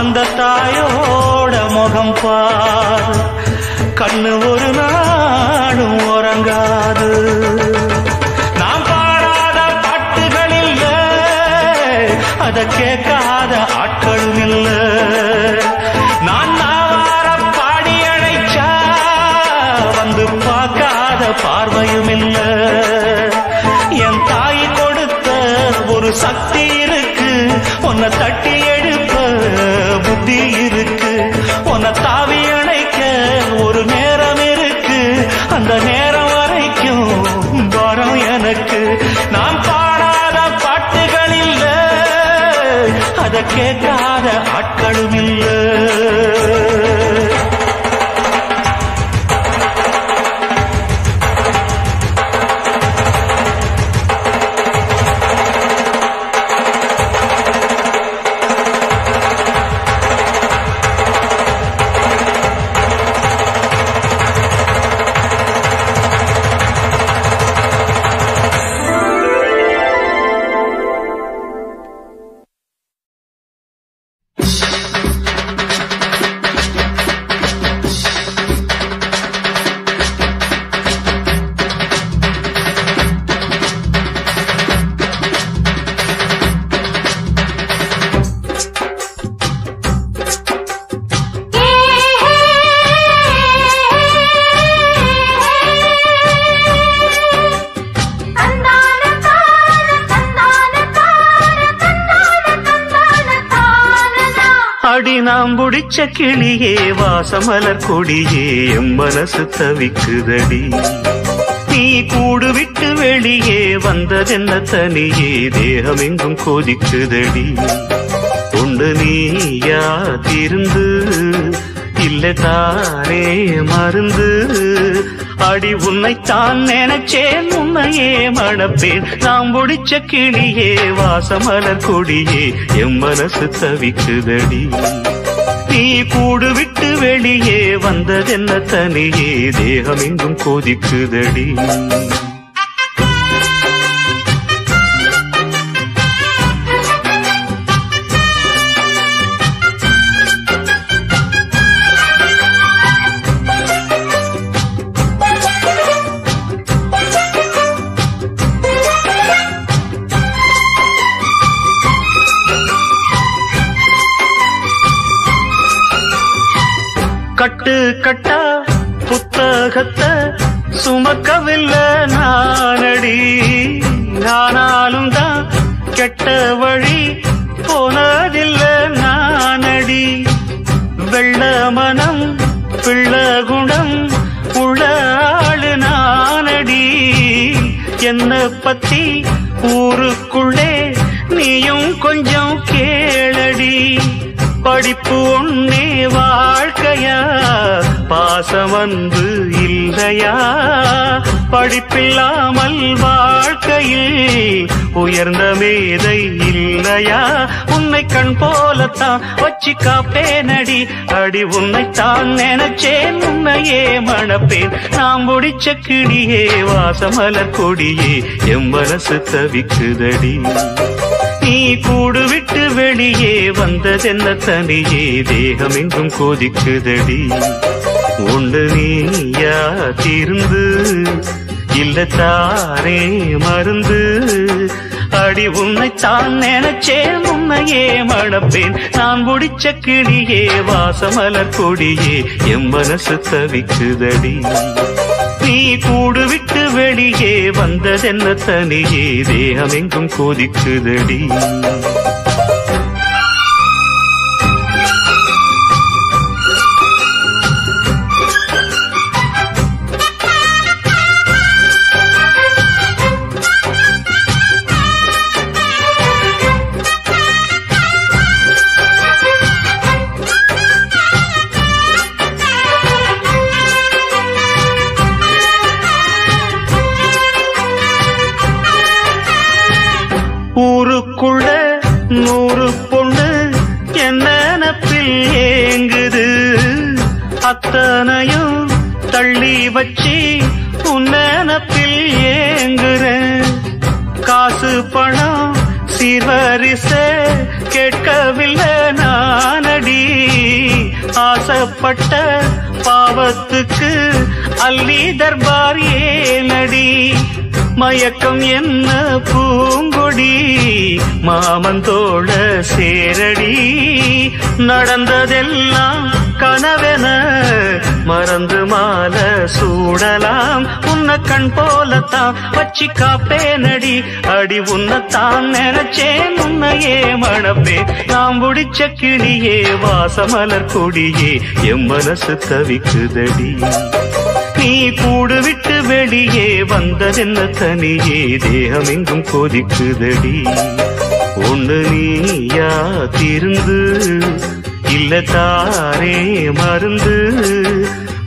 அந்த தாயோட முகம் பார் கண்ணு ஒரு நாடும் உறங்காது அத கேட்காத ஆட்களும் இல்லை நான் நாவார பாடி அழைச்சா வந்து பார்க்காத பார்வையும் இல்லை என் தாய் கொடுத்த ஒரு சக்தி இருக்கு உன்னை தட்டி எழுப்ப புத்தி இருக்கு உன்னை தாவி அணைக்க ஒரு நேரம் இருக்கு அந்த நேரம் வரைக்கும் வரம் எனக்கு நான் பாடாத பாட்டுகள் இல்லை அத கேட்காத ஆட்களும் இல்லை பிடிச்ச கிளியே வாசமலர் கொடியே எம் மனசு தவிக்குதடி நீ கூடு விட்டு வெளியே வந்ததென்ன தனியே தேகம் எங்கும் கொதிக்குதடி உண்டு நீயா திருந்து இல்ல தாரே மருந்து அடி உன்னைத்தான் நினைச்சேன் உன்னையே மணப்பேன் நாம் முடிச்ச கிளியே வாசமலர் கொடியே என் மனசு தவிக்குதடி நீ கூடு விட்டு வெளியே வந்ததென்ன தனியே தேகம் எங்கும் கொதிக்குதடி கட்டு கட்டா புத்தகத்தை சுமக்கவில்லை நானடி நானாலும் தான் கெட்ட வழி போனதில்லை நானடி வெள்ள மனம் பிள்ளை குணம் உள்ள ஆளு நானடி என்ன பத்தி ஊருக்குள்ளே நீயும் கொஞ்சம் கேளடி படிப்பு ஒன்னே வாழ்க்கையா பாசம் வந்து இல்லையா படிப்பில்லாமல் வாழ்க்கையில் உயர்ந்த மேதை இல்லையா உன்னை கண் போலத்தான் வச்சு காப்பேனடி அடி உன்னைத்தான் நினைச்சேன் உன்னையே மணப்பேன் நாம் முடிச்ச கிளியே வாசமலர் கொடியே என் மனசு தவிக்குதடி நீ கூடு விட்டு வெளியே வந்ததென்ன தனியே தேகம் எங்கும் கொதிக்குதடி ஒன்று நீயா திருந்து இல்ல தாரே மருந்து அடி உன்னைத்தான் நினைச்சேன் உன்னையே மணப்பேன் நான் முடிச்ச கிளியே வாசமலர் கொடியே என் மனசு தவிக்குதடி நீ கூடு விட்டு வெளியே வந்ததென்ன தனியே தேகம் எங்கும் கொதிக்குதடி ஊருக்குள்ள 100 பொண்ணு என்ன நினைப்பில் ஏங்குது அத்தனையும் தள்ளி வச்சு உன் நினைப்பில் ஏங்குறேன் காசு பணம் சீர்வரிசை கேட்கவில்லை நானடி ஆசைப்பட்ட பாவத்துக்கு அள்ளி தர்பார் ஏனடி மயக்கம் என்ன பூங்கொடி மாமந்தோட சேரடி நடந்ததெல்லாம் கனவென மறந்து மாலை சூடலாம் உன்னை கண் போலத்தான் வச்சு காப்பேனடி அடி உன்னைத்தான் நினைச்சேன் உன்னையே மணப்பேன் நாம் முடிச்ச கிளியே வாசமலர் கொடியே என் மனசு தவிக்குதடி நீ கூடு விட்டு வெளியே வந்ததென்ன தனியே தேகம் எங்கும் கொதிக்குதடி ஒன்று நீயா திருந்து இல்ல தாரே மருந்து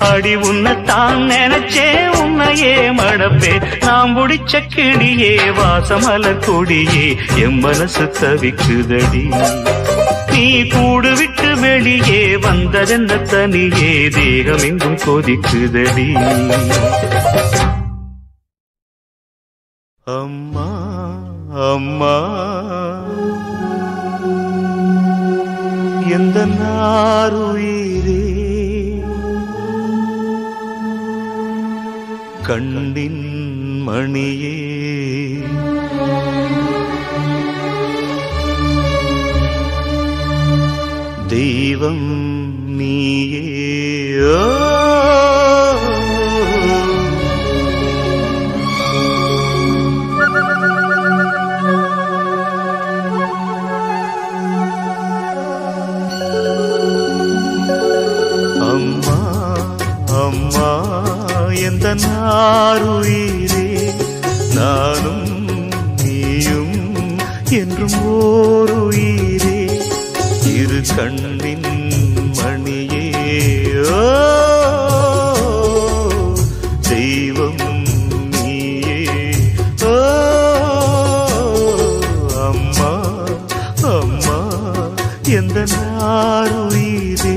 அடி உன்னைத்தான் நினைச்சேன் உன்னையே மணப்பேன் நாம் முடிச்ச கிளியே வாசமலர் கொடியே என் மனசு தவிக்குதடி நீ கூடு விட்டு வெளியே வந்ததென்ன தனியே தேகம் எங்கும் கொதிக்குதடி அம்மா அம்மா எந்த நாருயிரே கண்ணின் மணியே தெய்வம் நீயே அம்மா அம்மா எந்த நாருயிரே நானும் நீயும் என்றும் ஓருயிரே கண்ணின் மணியே. ಯಾರು ಇದೆ?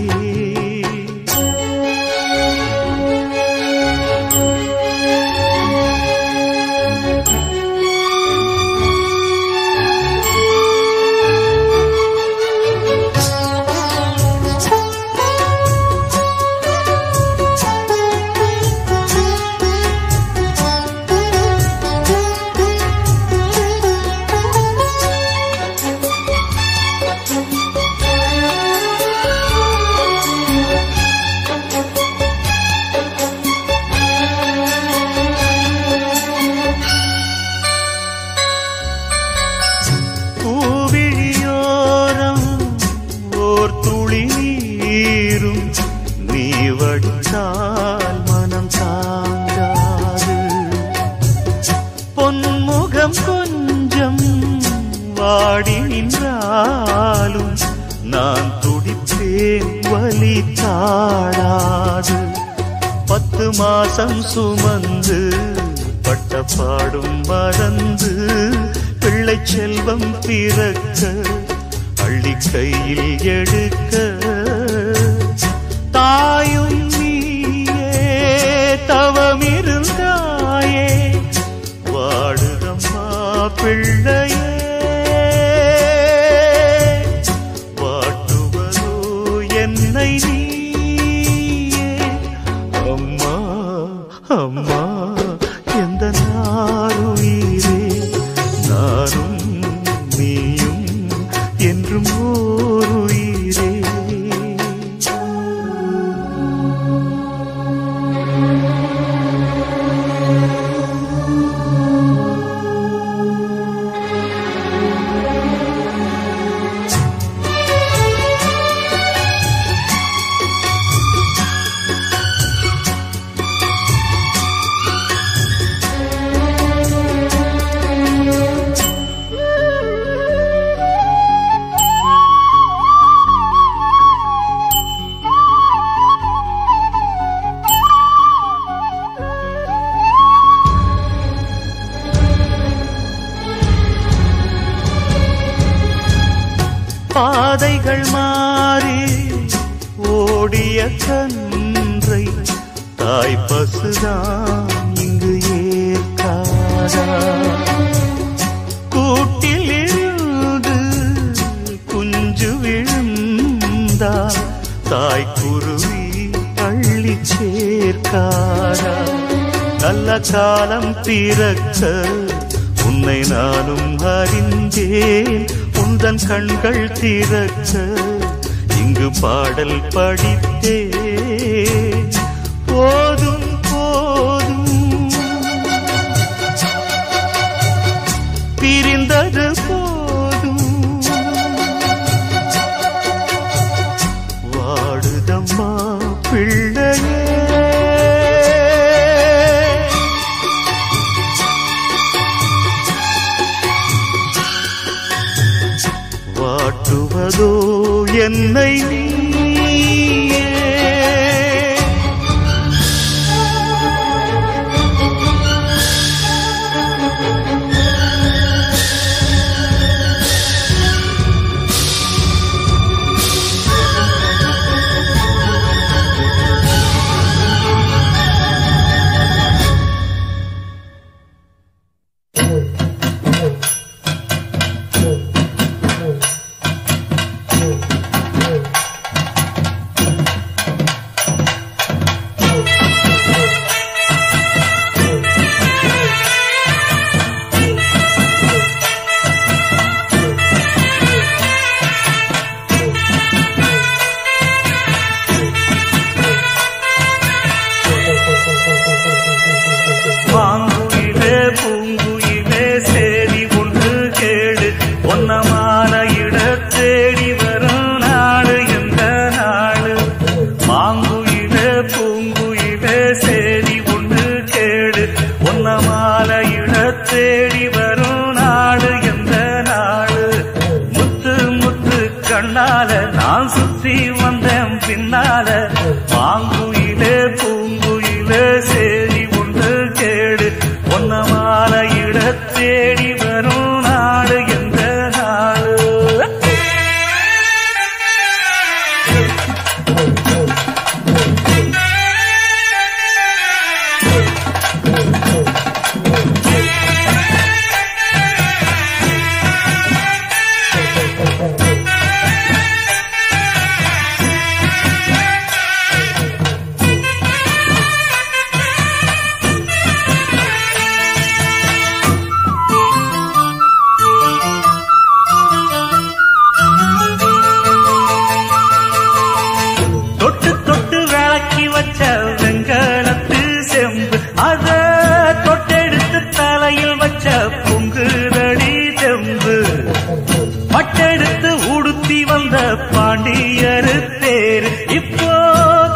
பட்டெடுத்து உடுத்தி வந்த பாண்டியர் தேர் இப்போ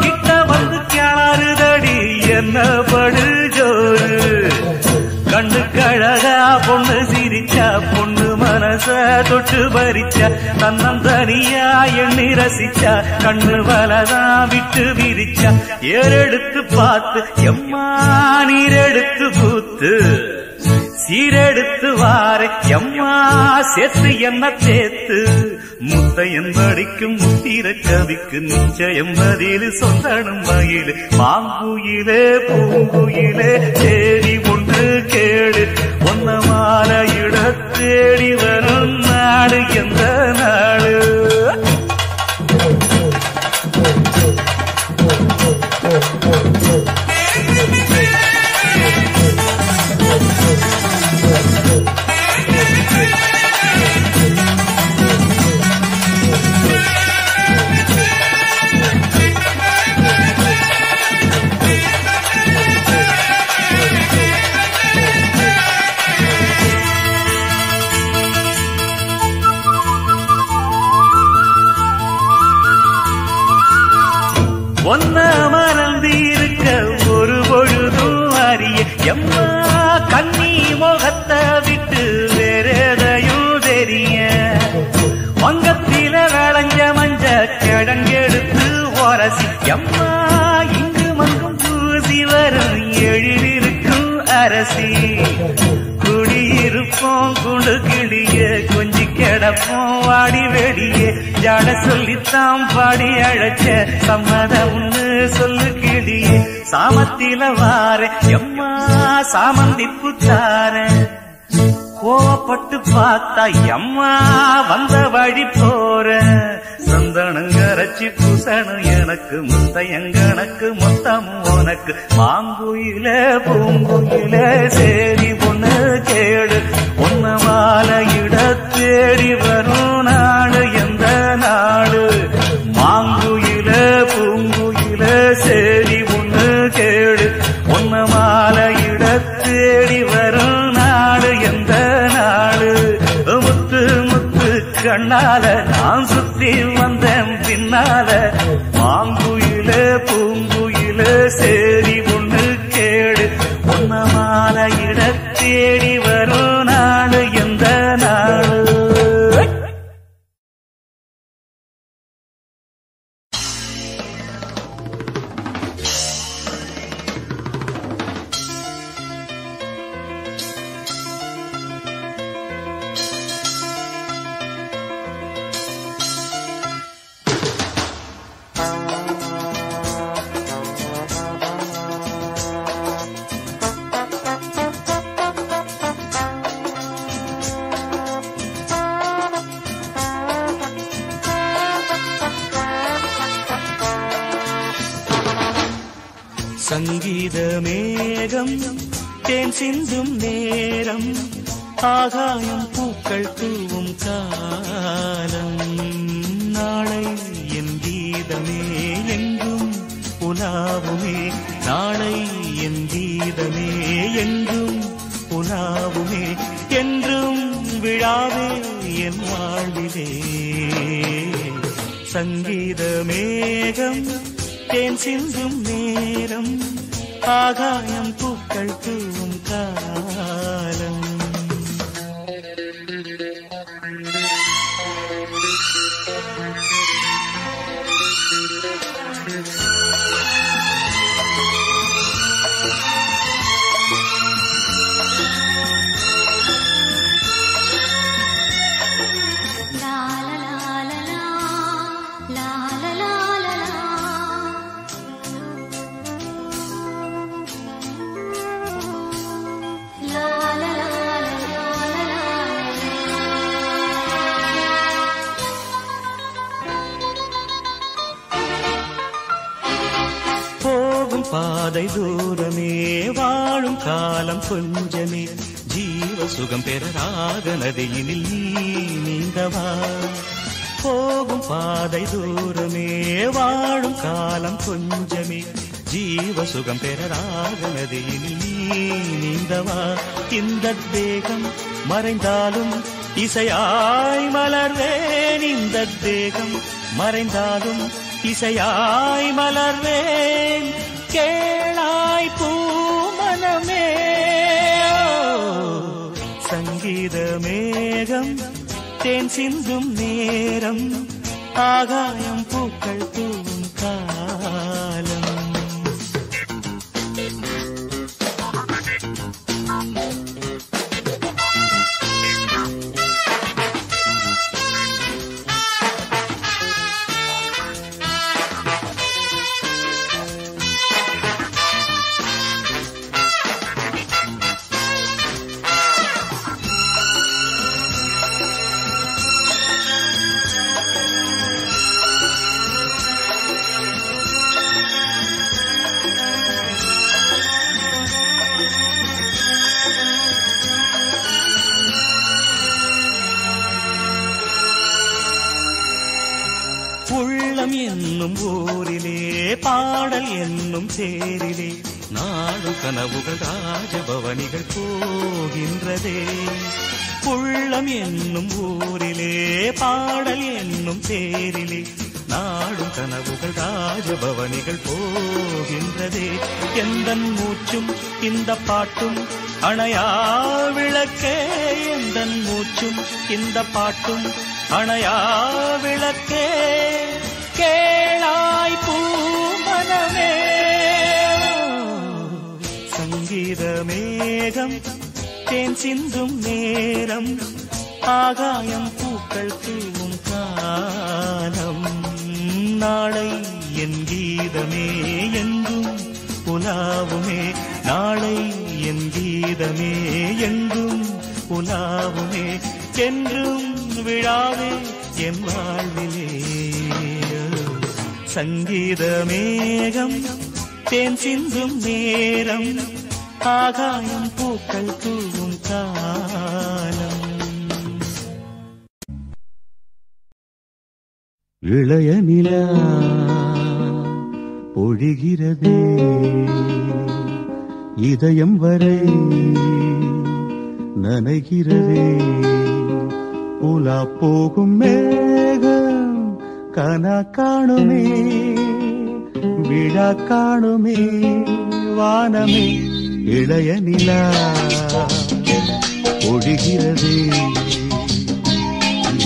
கிட்ட வந்து கிளறுதடி என்ன படுஜோரு. கண்ணுக்கழகா பொண்ணு சிரிச்சா பொண்ணு மனச தொட்டு பறிச்சா தன்னந்தனியா எண்ணி ரசிச்சா கண்ணு வலதா விட்டு விரிச்சா ஏறெடுத்து பார்த்து எம்மா நீரெடுத்து பூத்து சீரெடுத்து வார எம்மா சேர்த்து என்ன சேர்த்து முத்தையன் படிக்கும் முத்திர கவிக்கு நிச்சயம் பதில் சொந்தனும் மயில் பாங்குயிலே பூங்குயிலே தேடி ஒன்று கேடு ஒன்னமான இடத்தேடி வரும் நாடு எந்த நாடு. ஒன்ன மறந்திருக்க ஒரு பொழுதும் அறிய எம்மா கண்ணி முகத்தை விட்டு வேறதையும் தெரிய வங்கத்தில விளைஞ்ச மஞ்ச கிடங்கெடுத்து ஒரசி எம்மா இங்கு மங்கும் பூசி வரும் எழிலிருக்கும் அரசி குடியிருப்போம் குண்டு கிளிய கொஞ்சி கிடப்போம் வாடி வெடிய ஜாட சொல்லித்தான் பாடி அழைச்ச சம்மதம் ஒண்ணு சொல்லு கிளிய சாமத்தில வார எம்மா சாமந்திப்பு தார கோவப்பட்டு பார்த்தா எம்மா வந்த வழி போற சந்தனங்கரைச்சி பூசணும் எனக்கு முத்தையங்கனக்கு மொத்தம் உனக்கு பாங்குயில பூங்குயில சேரி பொண்ணு கேடு ஒன்ன மால இட தேடி வரும் நாடு எந்த நாடு மாங்குயில பூங்குயில சேரி பொண்ணு கேடு ஒன்ன மால இட தேடி வரும் கண்ணால நான் சுத்தி வந்தேன் பின்னால மாங்குயில பூங்குயில சேரி ஒண்ணு கேடு ஒன்னமான இடத்தேடி வரும் நாடு எந்த நாடு. சங்கீத மேகம் தேன் சிந்தும் நேரம் ஆகாயம் பூக்கள் தூவும் காலம் நாளை என் கீதமே எங்கும் உலாவுமே நாளை என் கீதமே எங்கும் உலாவுமே என்றும் விழாவே என் வாழ்விலே சங்கீத மேகம் தேன் சிந்தும் நேரம் ஆகாயம் பூக்கள் தூவும் காலம் பாதை தூரமே வாழும் காலம் கொஞ்சமே ஜீவ சுகம் பெறராக நதியினில் நீந்தவா போகும் பாதை தூரமே வாழும் காலம் கொஞ்சமே ஜீவ சுகம் பெறராக நதியினில் நீந்தவா இந்த தேகம் மறைந்தாலும் இசையாய் மலர்வேன் இந்த தேகம் மறைந்தாலும் இசையாய் மலர்வேன் கேளாய் பூமனமே சங்கீத மேகம் தேன் சிந்தும் நேரம் ஆகாயம் பூக்கள் பூவும் காலம் பாட்டும் அணையா விளக்கே எந்தன் மூச்சும் இந்த பாட்டும் அணையா விளக்கே கேளாய் பூமனமே சங்கீத மேகம் தேன் சிந்தும் நேரம் ஆகாயம் பூக்கள் தூவும் காலம் நாளை என் கீதமே எங்கும் உலாவுமே நாளை என் கீதமே எங்கும் உலாவுமே என்றும் விழாவே என் வாழ்விலே சங்கீத மேகம் தேன் சிந்தும் நேரம் ஆகாயம் பூக்கள் தூவும் காலம் இளைய நிலா பொழிகிறதே இதயம் வரை நனைகிறதே உலா போகும் மேகம் கனா காணுமே விழா காணுமே வானமே இளைய நிலா பொழிகிறதே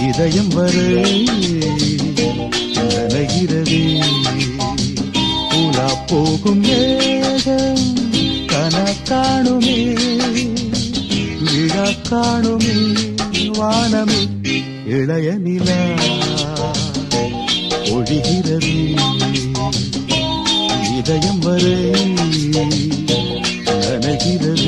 இதயம் வரை நனைகிறதே உலா போகும் மேகம் காணுமே விழா காணுமே வானமே இளைய நிலா ஒழிகிறது இதயம் வரை நனைகிறது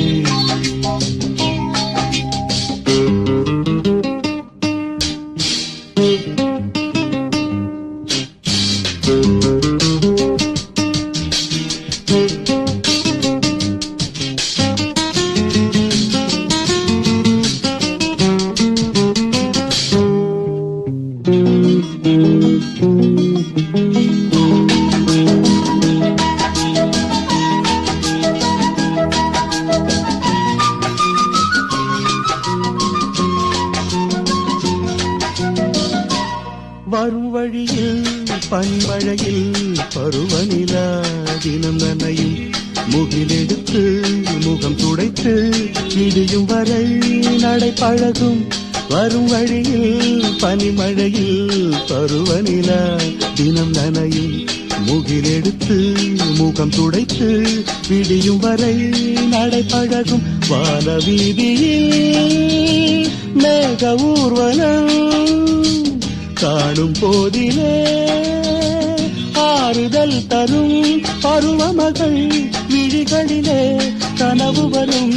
வீதியில் மேக ஊர்வலம் காணும் போதிலே ஆறுதல் தரும் பருவமகள் விழிகளிலே கனவு வரும்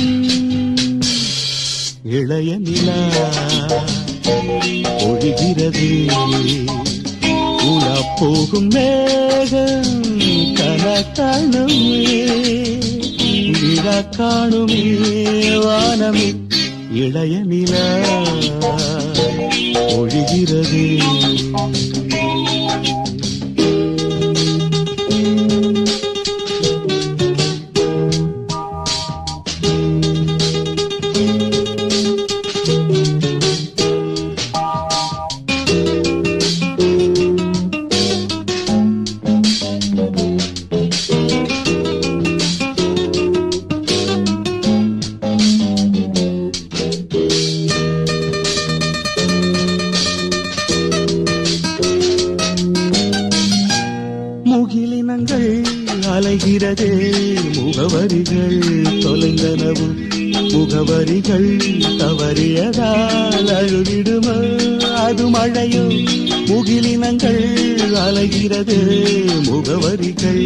இளைய நிலா ஒழிகிறது உலா போகும் மேகம் கனத்தானும் விழா காணுமே வானமே இளைய நிலா ஒழிகிறது தெரிகிறதே முகவரிகள் தொலைந்தனவும் முகவரிகள் தவறியதால் அழுதிடுமா அது மழையோ முகிலினங்கள் அலைகிறதே முகவரிகள்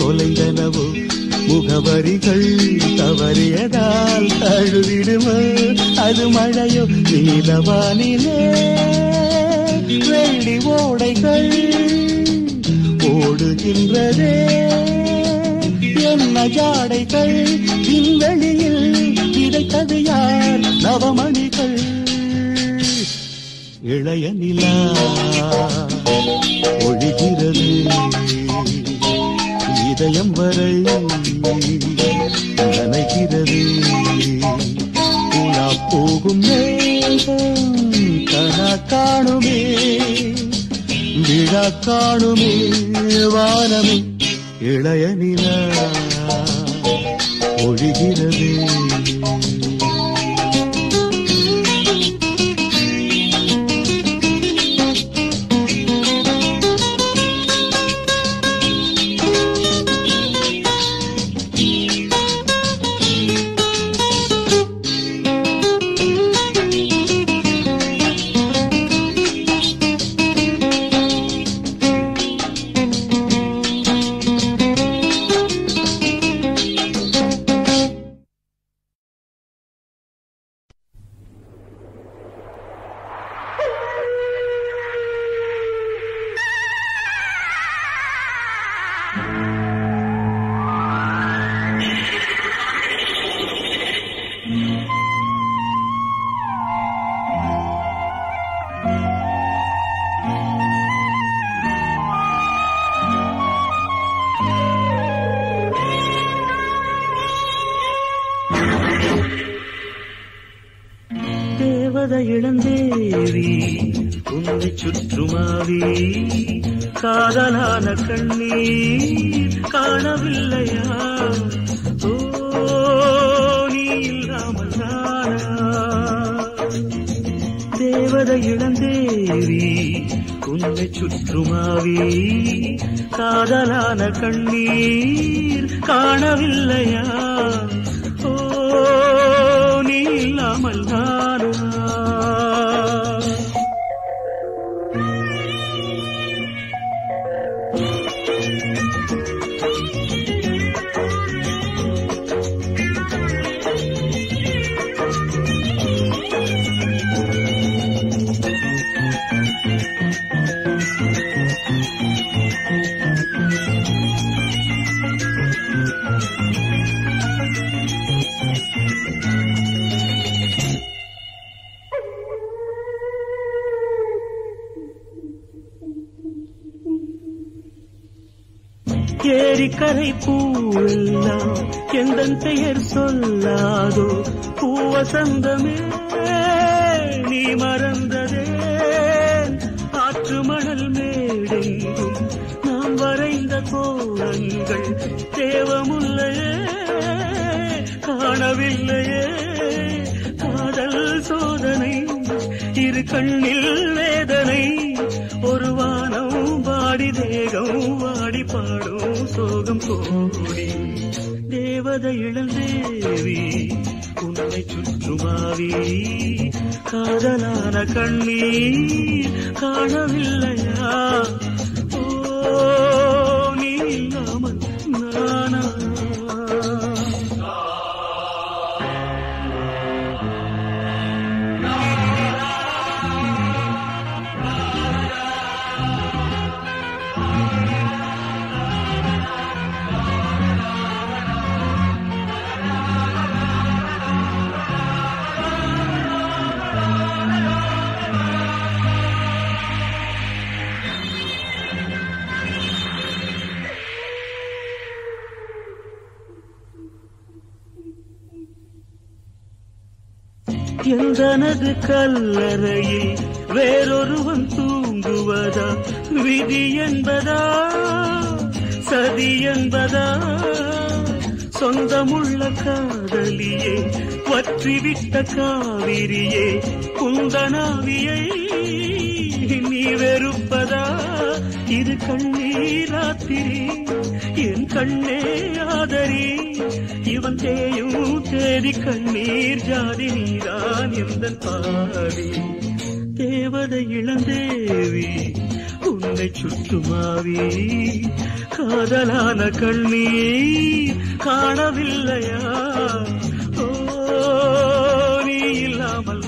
தொலைந்தனவும் முகவரிகள் தவறியதால் அழுதிடுமா அது மழையோ நீலவானிலே வெள்ளி ஓடைகள் ஓடுகின்றதே என்ன ஜாடைகள் விண்வெளியில் கிடைத்தது யார் நவமணிகள் இளைய நிலா ஒழிகிறது இதயம் வரை நினைக்கிறது உலா போகும் காணுமே விழா காணுமே வானமே இளைய நிலா ஒழிகிறது ஏரிக்கரை பூவெல்லாம் எந்தன் பெயர் சொல்லாதோ பூவசந்தமே நீ மறந்ததே ஆற்று மணல் மேடெங்கும் நாம் வரைந்த கோலங்கள் தேவமுல்லையே காணவில்லையே காதல் சோதனை இரு கண்ணில் வேதனை ஒரு வானம் வாடி தேகம் வாடி பாடும் சோகம் கோடி தேவதை இளந்தேவி உன்னை சுற்றுமாவி காதலான கண்ணீர் காணவில்லையா ஓ நீ இல்லாமல் நானா எந்தனது கல்லறையில் வேறொருவன் தூங்குவதா விதி என்பதா சதி என்பதா சொந்தமுள்ள காதலியே வற்றிவிட்ட காவிரியே குந்தனாவியை நீ வெறுப்பதா இரு கண்ணீராத்திரி என் கண்ணே ஆதரி இவன் தேயும் தேதி கண்ணீர் ஜாதி நீதான் எந்தன் பாதி தேவதை இளந்தேவி உன்னை சுற்றுமாவி காதலான கண்ணீர் காணவில்லையா நீ இல்லாமல்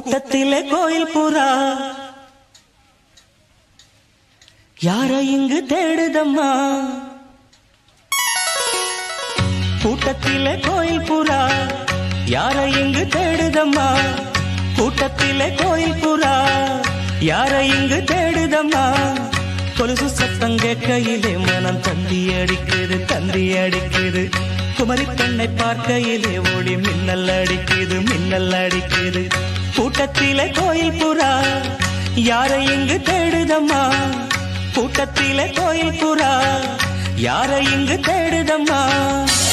கூட்டத்திலே கோயில் புறா யாரை இங்கு தேடுதம்மா. கூட்டத்திலே கோயில் புறா யாரை இங்கு தேடுதம்மா. கூட்டத்திலே கோயில் புறா யாரை இங்கு தேடுதம்மா. கொலுசு சத்தம் கேட்கையிலே மனம் தந்தி அடிக்குது தந்தி அடிக்குது. குமரி கண்ணை பார்க்கையிலே ஓடி மின்னல் அடிக்குது மின்னல் அடிக்குது. கூட்டத்திலே கோயில் புறா யாரை இங்கு தேடுதம்மா. கூட்டத்திலே கோயில் புறா யாரை இங்கு தேடுதம்மா.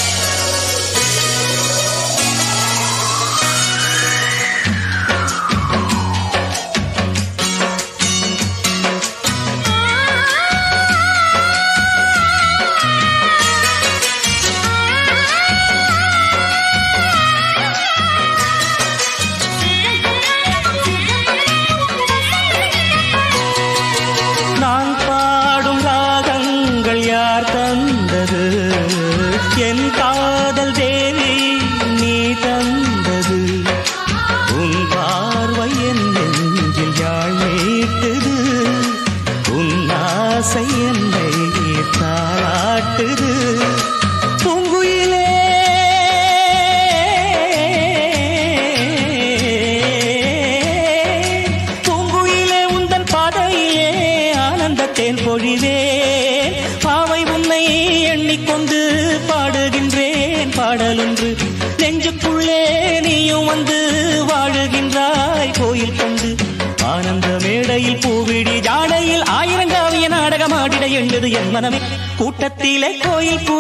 கூட்டத்திலே கோயில் புறா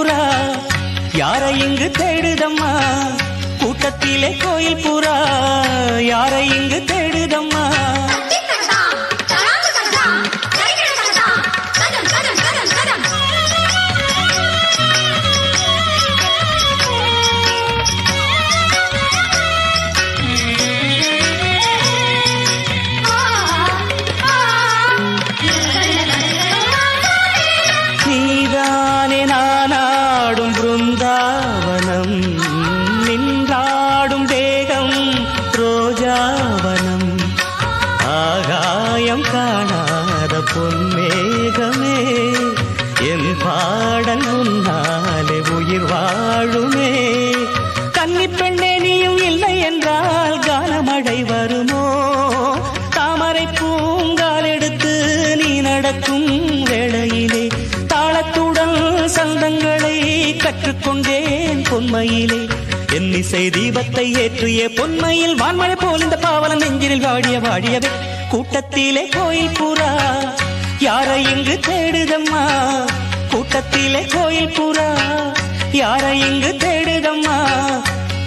யாரை இங்கு தேடுதம்மா. கூட்டத்திலே கோயில் புறா யாரை இங்கு தேடுதம்மா. பொன்மையிலே என்னிசை தீபத்தை ஏற்றிய பொன்மையில் வான்மழை போல் இந்த பாவலன் நெஞ்சினில் வாடிய வாடியவே. கூட்டத்திலே கோயில் புறா யாரை இங்கு தேடுதம்மா. கூட்டத்திலே கோயில் புறா யாரை இங்கு தேடுதம்மா.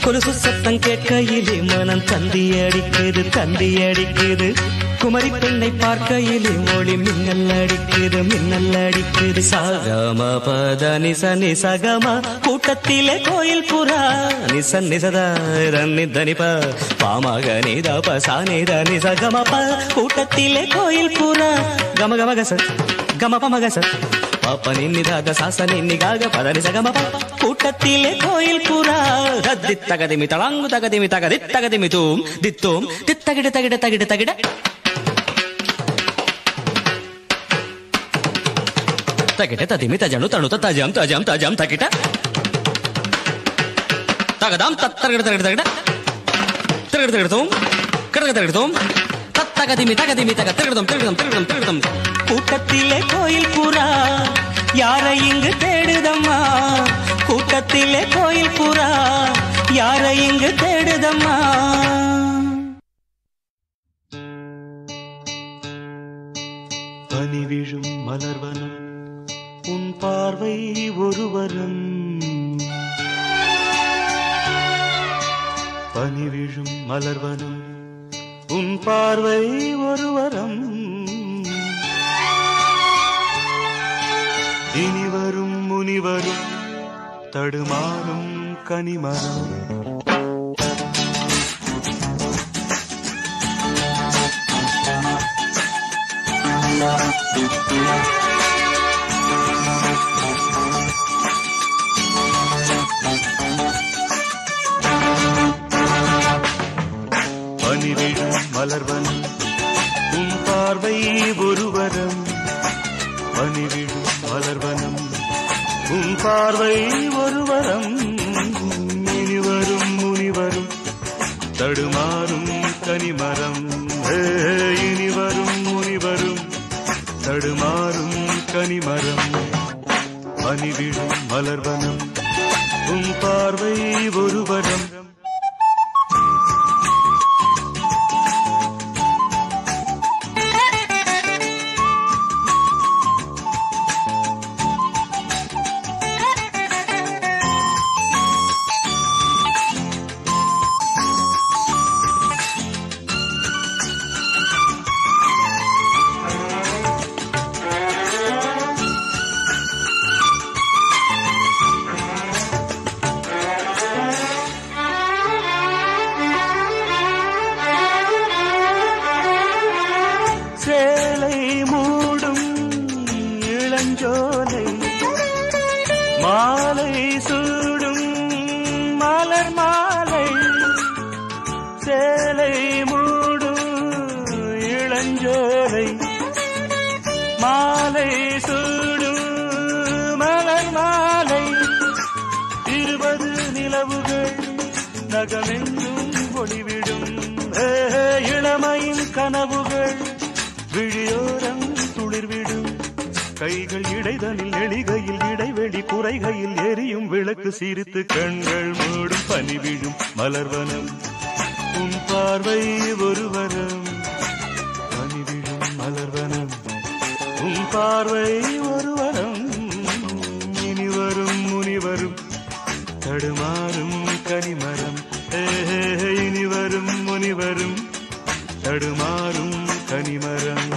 கொலுசு சத்தம் கேட்கையிலே மனம் தந்தி அடிக்குது தந்தி அடிக்குது. குமரி பெண்ணை பார்க்கையிலே மொழி மின்னல் அடிக்குது மின்னல் அடிக்குது. சகம பத நிச நிசகமா கூட்டத்திலே கோயில் புறா நிச நிசதா நிதனிப பாமக நித பசா நித நிசகமப. கூட்டத்திலே கோயில் புறா கம கமகச கம பமகச பாப்ப நின்னிதாக சாச நின்னிகாக பத நிசகமப. கூட்டத்திலே கோயில் புறா தித்தகதிமி தளாங்கு தகதிமி தகதி தகதிமி தூம் தித்தோம் தித்தகிட தகிட தகிட தகிட. తకిట తదిమి తజను తణుత తజం తజం తజం తకిట తగదాం తత్తరగడ తరగడ తరగడ తరగడ తరగడం కరగడ తరగడం తత్తగదిమి తగదిమి తగ తరగడం తరగడం తరగడం తరగడం. కూటத்திலே கோயில் புறா யாரை இங்கு தேடுதம்மா. கூட்டத்திலே கோயில் புறா யாரை இங்கு தேடுதம்மா. பனிவிழும் மலர்வனம் உன் பார்வை ஒருவரும் பனிவிழும் மலர்வனம் உன் பார்வை ஒருவரும். இனிவரும் முனிவரும் தடுமாறும் கனிமரம் மலர்வனம் உன் பார்வை ஒருவரம் பணிவிடும் மலர்வனம் உன் பார்வை ஒருவரம் இனிவரும் முனிவரும் தடுமாறும் கனிமரம் இனிவரும் முனிவரும் தடுமாறும் கனிமரம் பணிவிடும் மலர்வனம் உன் பார்வை ஒருவரம் சிரித்து கண்கள் மூடும் பனிவிழும் மலர்வனம் உன் பார்வை ஒருவரம் பனிவிழும் மலர்வனம் உன் பார்வை ஒருவரம் இனிவரும் முனிவரும் தடுமாறும் கனிமரம் இனிவரும் முனிவரும் தடுமாறும் கனிமரம்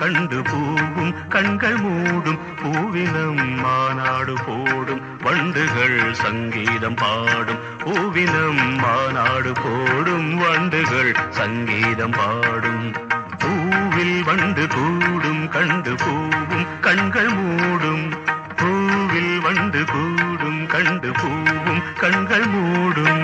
कंडु पूवुम कण्कळ मूडुम पूविनम मानाडु पोडुम वंडुगळ संगीतम पाडुम पूविनम मानाडु पोडुम वंडुगळ संगीतम पाडुम पूविल वंडु कूडुम कंडु पूवुम कण्कळ मूडुम पूविल वंडु कूडुम कंडु पूवुम कण्कळ मूडुम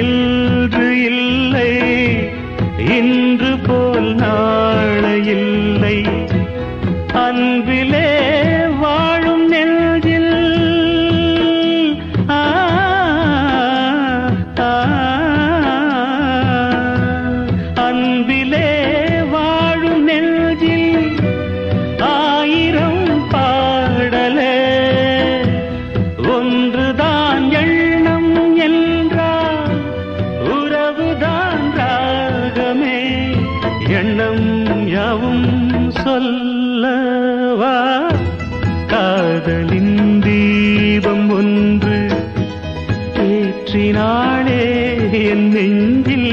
இன்று இல்லை, இன்று போல் நாளை இல்லை. அன்பிலே வாழும் நெஞ்சில் அன்பிலே வாழும் நெஞ்சில் ஆயிரம் பாடலே ஒன்றுதான் எண்ணம் என்றால் உறவுதான் ராகமே. எண்ணம் யாவும் சொல்லவா காதலின் தீபம் ஒன்று ஏற்றினாளே என் நெஞ்சில்.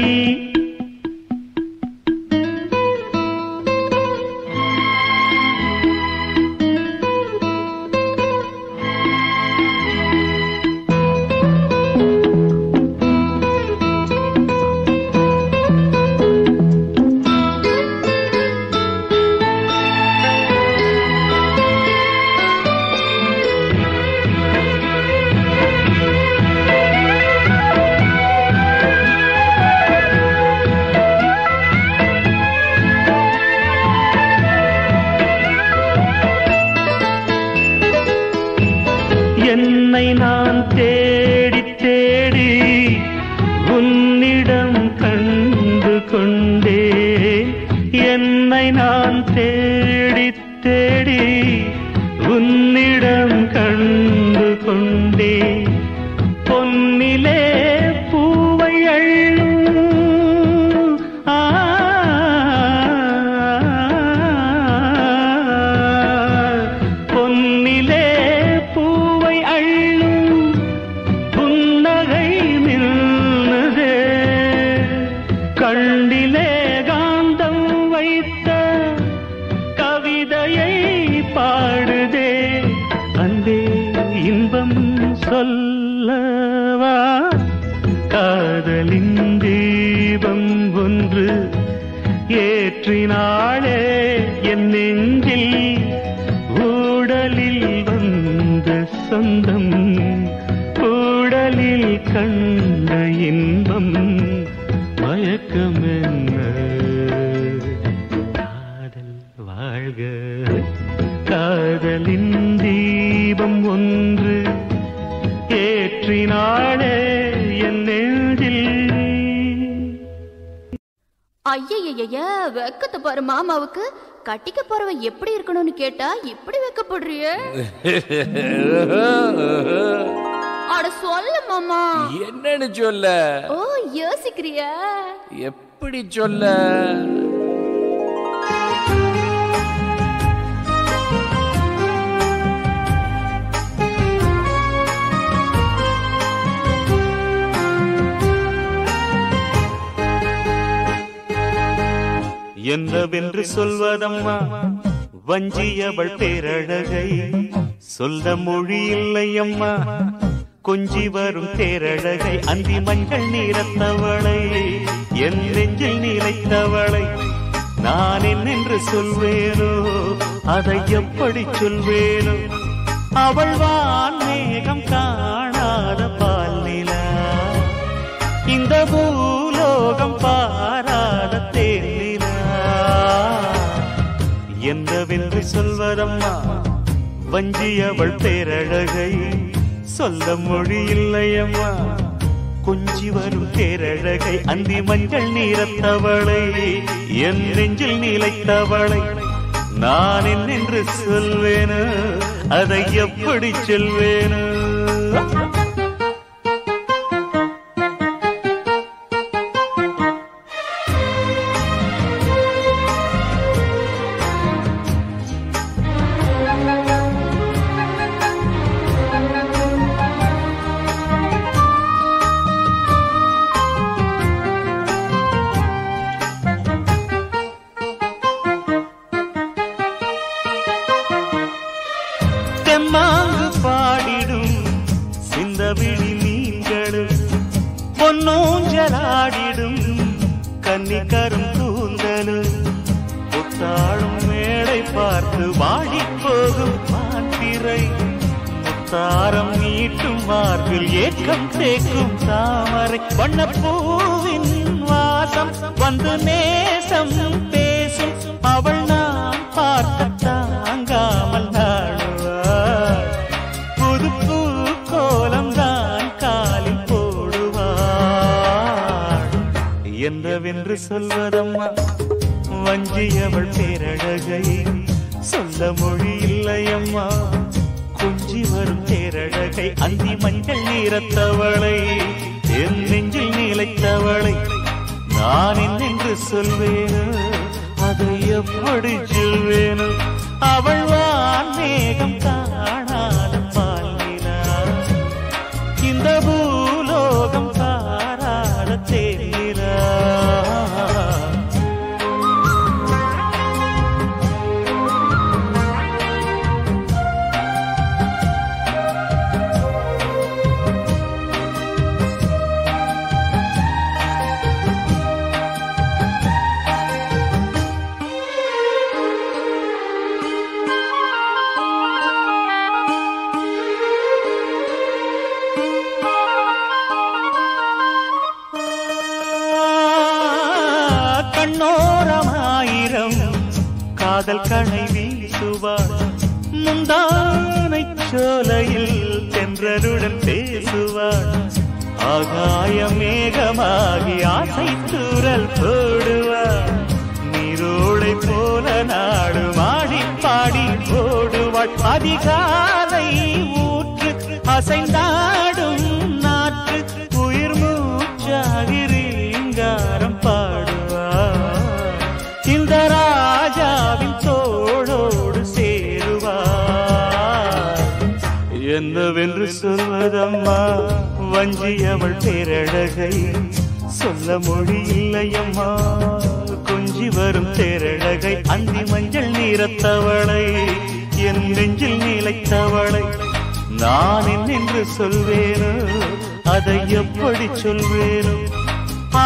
என்னை நான் தேடி தேடி உன்னிடம் கண்டு கொண்டே, என்னை நான் தேடி தேடி உன்னிடம் கண்டு கொண்டே. பொன்னிலே பூவை அள்ளும் பொன்னிலே கண்டிலே காந்தம் வைத்த கவிதையை பாடுதே. அன்பே இன்பம் சொல்லவா காதலின் தீபம் ஒன்று ஏற்றினாளே என் நெஞ்சில். ஊடலில் வந்த சொந்தம் ஊடலில் கண்ட இன்பம் மயக்கமென்ன காதல் வாழ்க. காதலின் தீபம் ஒன்று ஏற்றினாளே என் நெஞ்சில். ஐயய்யய்ய வெக்கத்தை பாரு மாமாவுக்கு. கட்டிக்க போறவ எப்படி இருக்கணும்னு கேட்டா இப்படி வெக்கப்படுறியே. அட சொல்ல மாமா. என்னன்னு சொல்ல? ஓ யோசிக்கிறியா? எப்படி சொல்ல? என்னவென்று சொல்வதம்மா வஞ்சியவள் பேரழகை. சொல்ல மொழி இல்லையம்மா கொஞ்சி வரும் தேரழகை. அந்தி மஞ்சள் நீரத்தவளை என் நெஞ்சில் நீரைத்தவளை நான் என்னென்று சொல்வேனோ, அதை எப்படி சொல்வேனோ. அவள் வான் மேகம் காணாத பால் நிலா, இந்த பூலோகம் பாராத தேன் நிலா. என்னவென்று சொல்வதம்மா வஞ்சியவள் பேரழகை. சொல்ல மொழி இல்லையம்மா கொஞ்சி வரும் தேரழகை. அந்தி மஞ்சள் நீரத்தவளை என் நெஞ்சில் நீலைத்தவளை நான் என்னென்று சொல்வேனோ, அதை எப்படி சொல்வேனோ. தெம்மாங்கு பாடிடும் சிந்தவிழி மீன்களும் பொன்னூஞ்சலாடிடும் கன்னிக்கரும் கூந்தலும் புத்தாளும் மேடை பார்த்து வாடிப்போகும் மாத்திரை தாரம் நீட்டும் மார்பில் ஏக்கம் தேக்கும் தாமரை வண்ணப் பூவின் வாசம் வந்து நேசம் பேசும் அவள் நான் பார்க்க தாங்காமல் ஆடுவாள் புது பூ கோலம் தான் காலில் போடுவாள் என்றவென்று சொல்வதம்மா வஞ்சியவள் பேரழகை சொல்ல மொழி இல்லையம்மா குஞ்சி வரும் தேரழகை அந்தி மஞ்சள் நீரத்தவளை என் நெஞ்சில் நீலைத்தவளை நான் என்னென்று சொல்வேனோ அதை எப்படி சொல்வேனோ அவள் வான் மேகம் காணாத பால் நிலா இந்த பூலோகம் பாராத தேன் நிலா காதல் கணை வீசுவாள் முந்தானைச் சோலையில் தென்றலுடன் பேசுவாள் ஆகாய மேகமாகி ஆசை தூறல் போடுவாள் நீரோடை போல நாடும் ஆடி பாடி போடுவாள் அதிகாலை ஊற்று அசைந்தாடும் நாற்று உயிர் மூச்சாகிரி இங்காரம் பாடுவாள் இந்த ராஜாவின் தோளோடு சேருவார் என்னவென்று சொல்வதம்மா வஞ்சியவள் பேரழகை சொல்ல மொழி இல்லையம்மா கொஞ்சி வரும் பேரழகை அந்தி மஞ்சள் நீரத்தவளை என் நெஞ்சில் நீலைத்தவளை நான் என்னென்று சொல்வேனோ அதை எப்படி சொல்வேனோ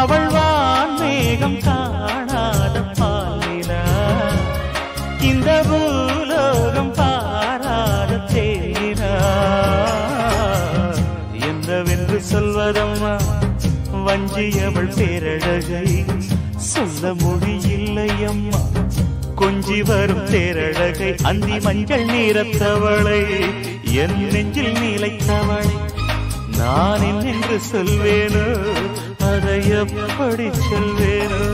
அவள் வான் மேகம் காணாத பால் நிலா இந்த பூலோகம் பாராத தேன் நிலா என்னவென்று சொல்வதம்மா வஞ்சியவள் பேரழகை சொல்ல மொழி இல்லையம்மா கொஞ்சி வரும் தேரழகை அந்தி மஞ்சள் நீரத்தவளை என் நெஞ்சில் நீலைத்தவளை நான் என்னென்று சொல்வேனோ அதை எப்படி சொல்வேனோ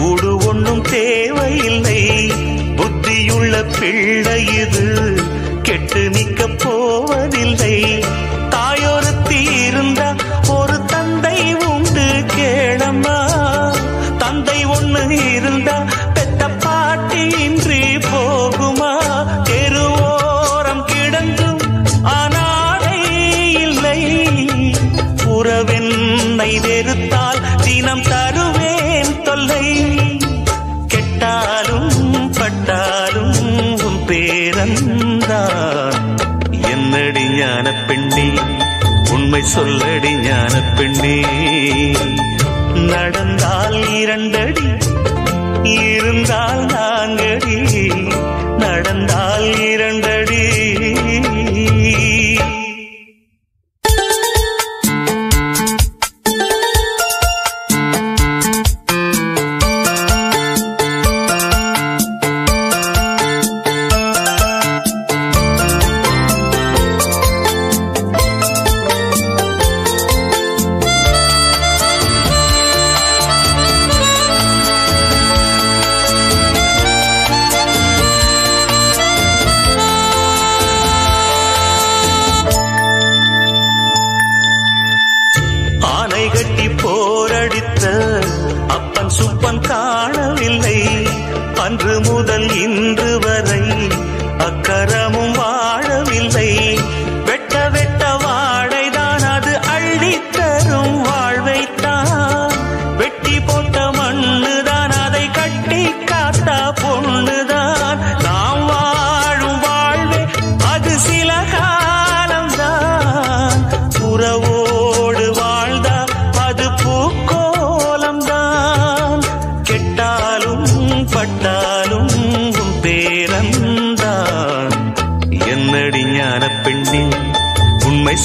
கூடு ஒன்றும் தேவையில்லை, புத்தியுள்ள பிள்ளை இது கெட்டு நிக்க போவதில்லை. தாயொருத்தி இருந்த ஒரு தந்தை உண்டு கேளம்மா, தந்தை ஒன்று இருந்த பெத்த பாட்டி இன்றி போகுமா? தெருவோரம் கிடந்தும் ஆனாடை இல்லை, உறவென்னை வெறுத்தால் தினம் தருவேன் தொல்லை. கெட்டாலும் பட்டாலும் உன் பேரந்தான் என்னடி ஞான பெண்ணே, உண்மை சொல்லடி ஞான பெண்ணே. நடந்தால் இரண்டடி, இருந்தால் நான்கடி, நடந்தால் இரண்டடி.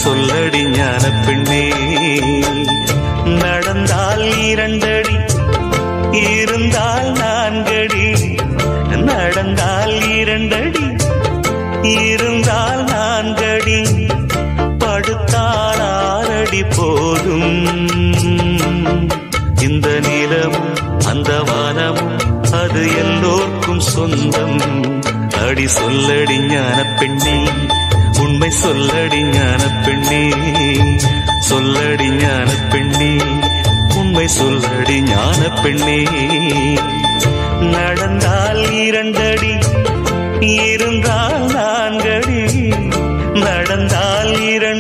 சொல்லடி ஞான பெண்ணே, நடந்தால் இரண்டடி, இருந்தால் நான்கடி, நடந்தால் இரண்டடி, இருந்தால் நான்கடி, படுத்தால் ஆறடி போதும். இந்த நிலமும் அந்த வானமும் அது எல்லோருக்கும் சொந்தம். அடி சொல்லடி ஞான பெண்ணே, உண்மை சொல்லடி ஞான பெண்ணே, சொல்லடி ஞான பெண்ணே, உண்மை சொல்லடி ஞான பெண்ணே. நடந்தால் இரண்டடி, இருந்தால் நான்கடி, நடந்தால் இரண்டு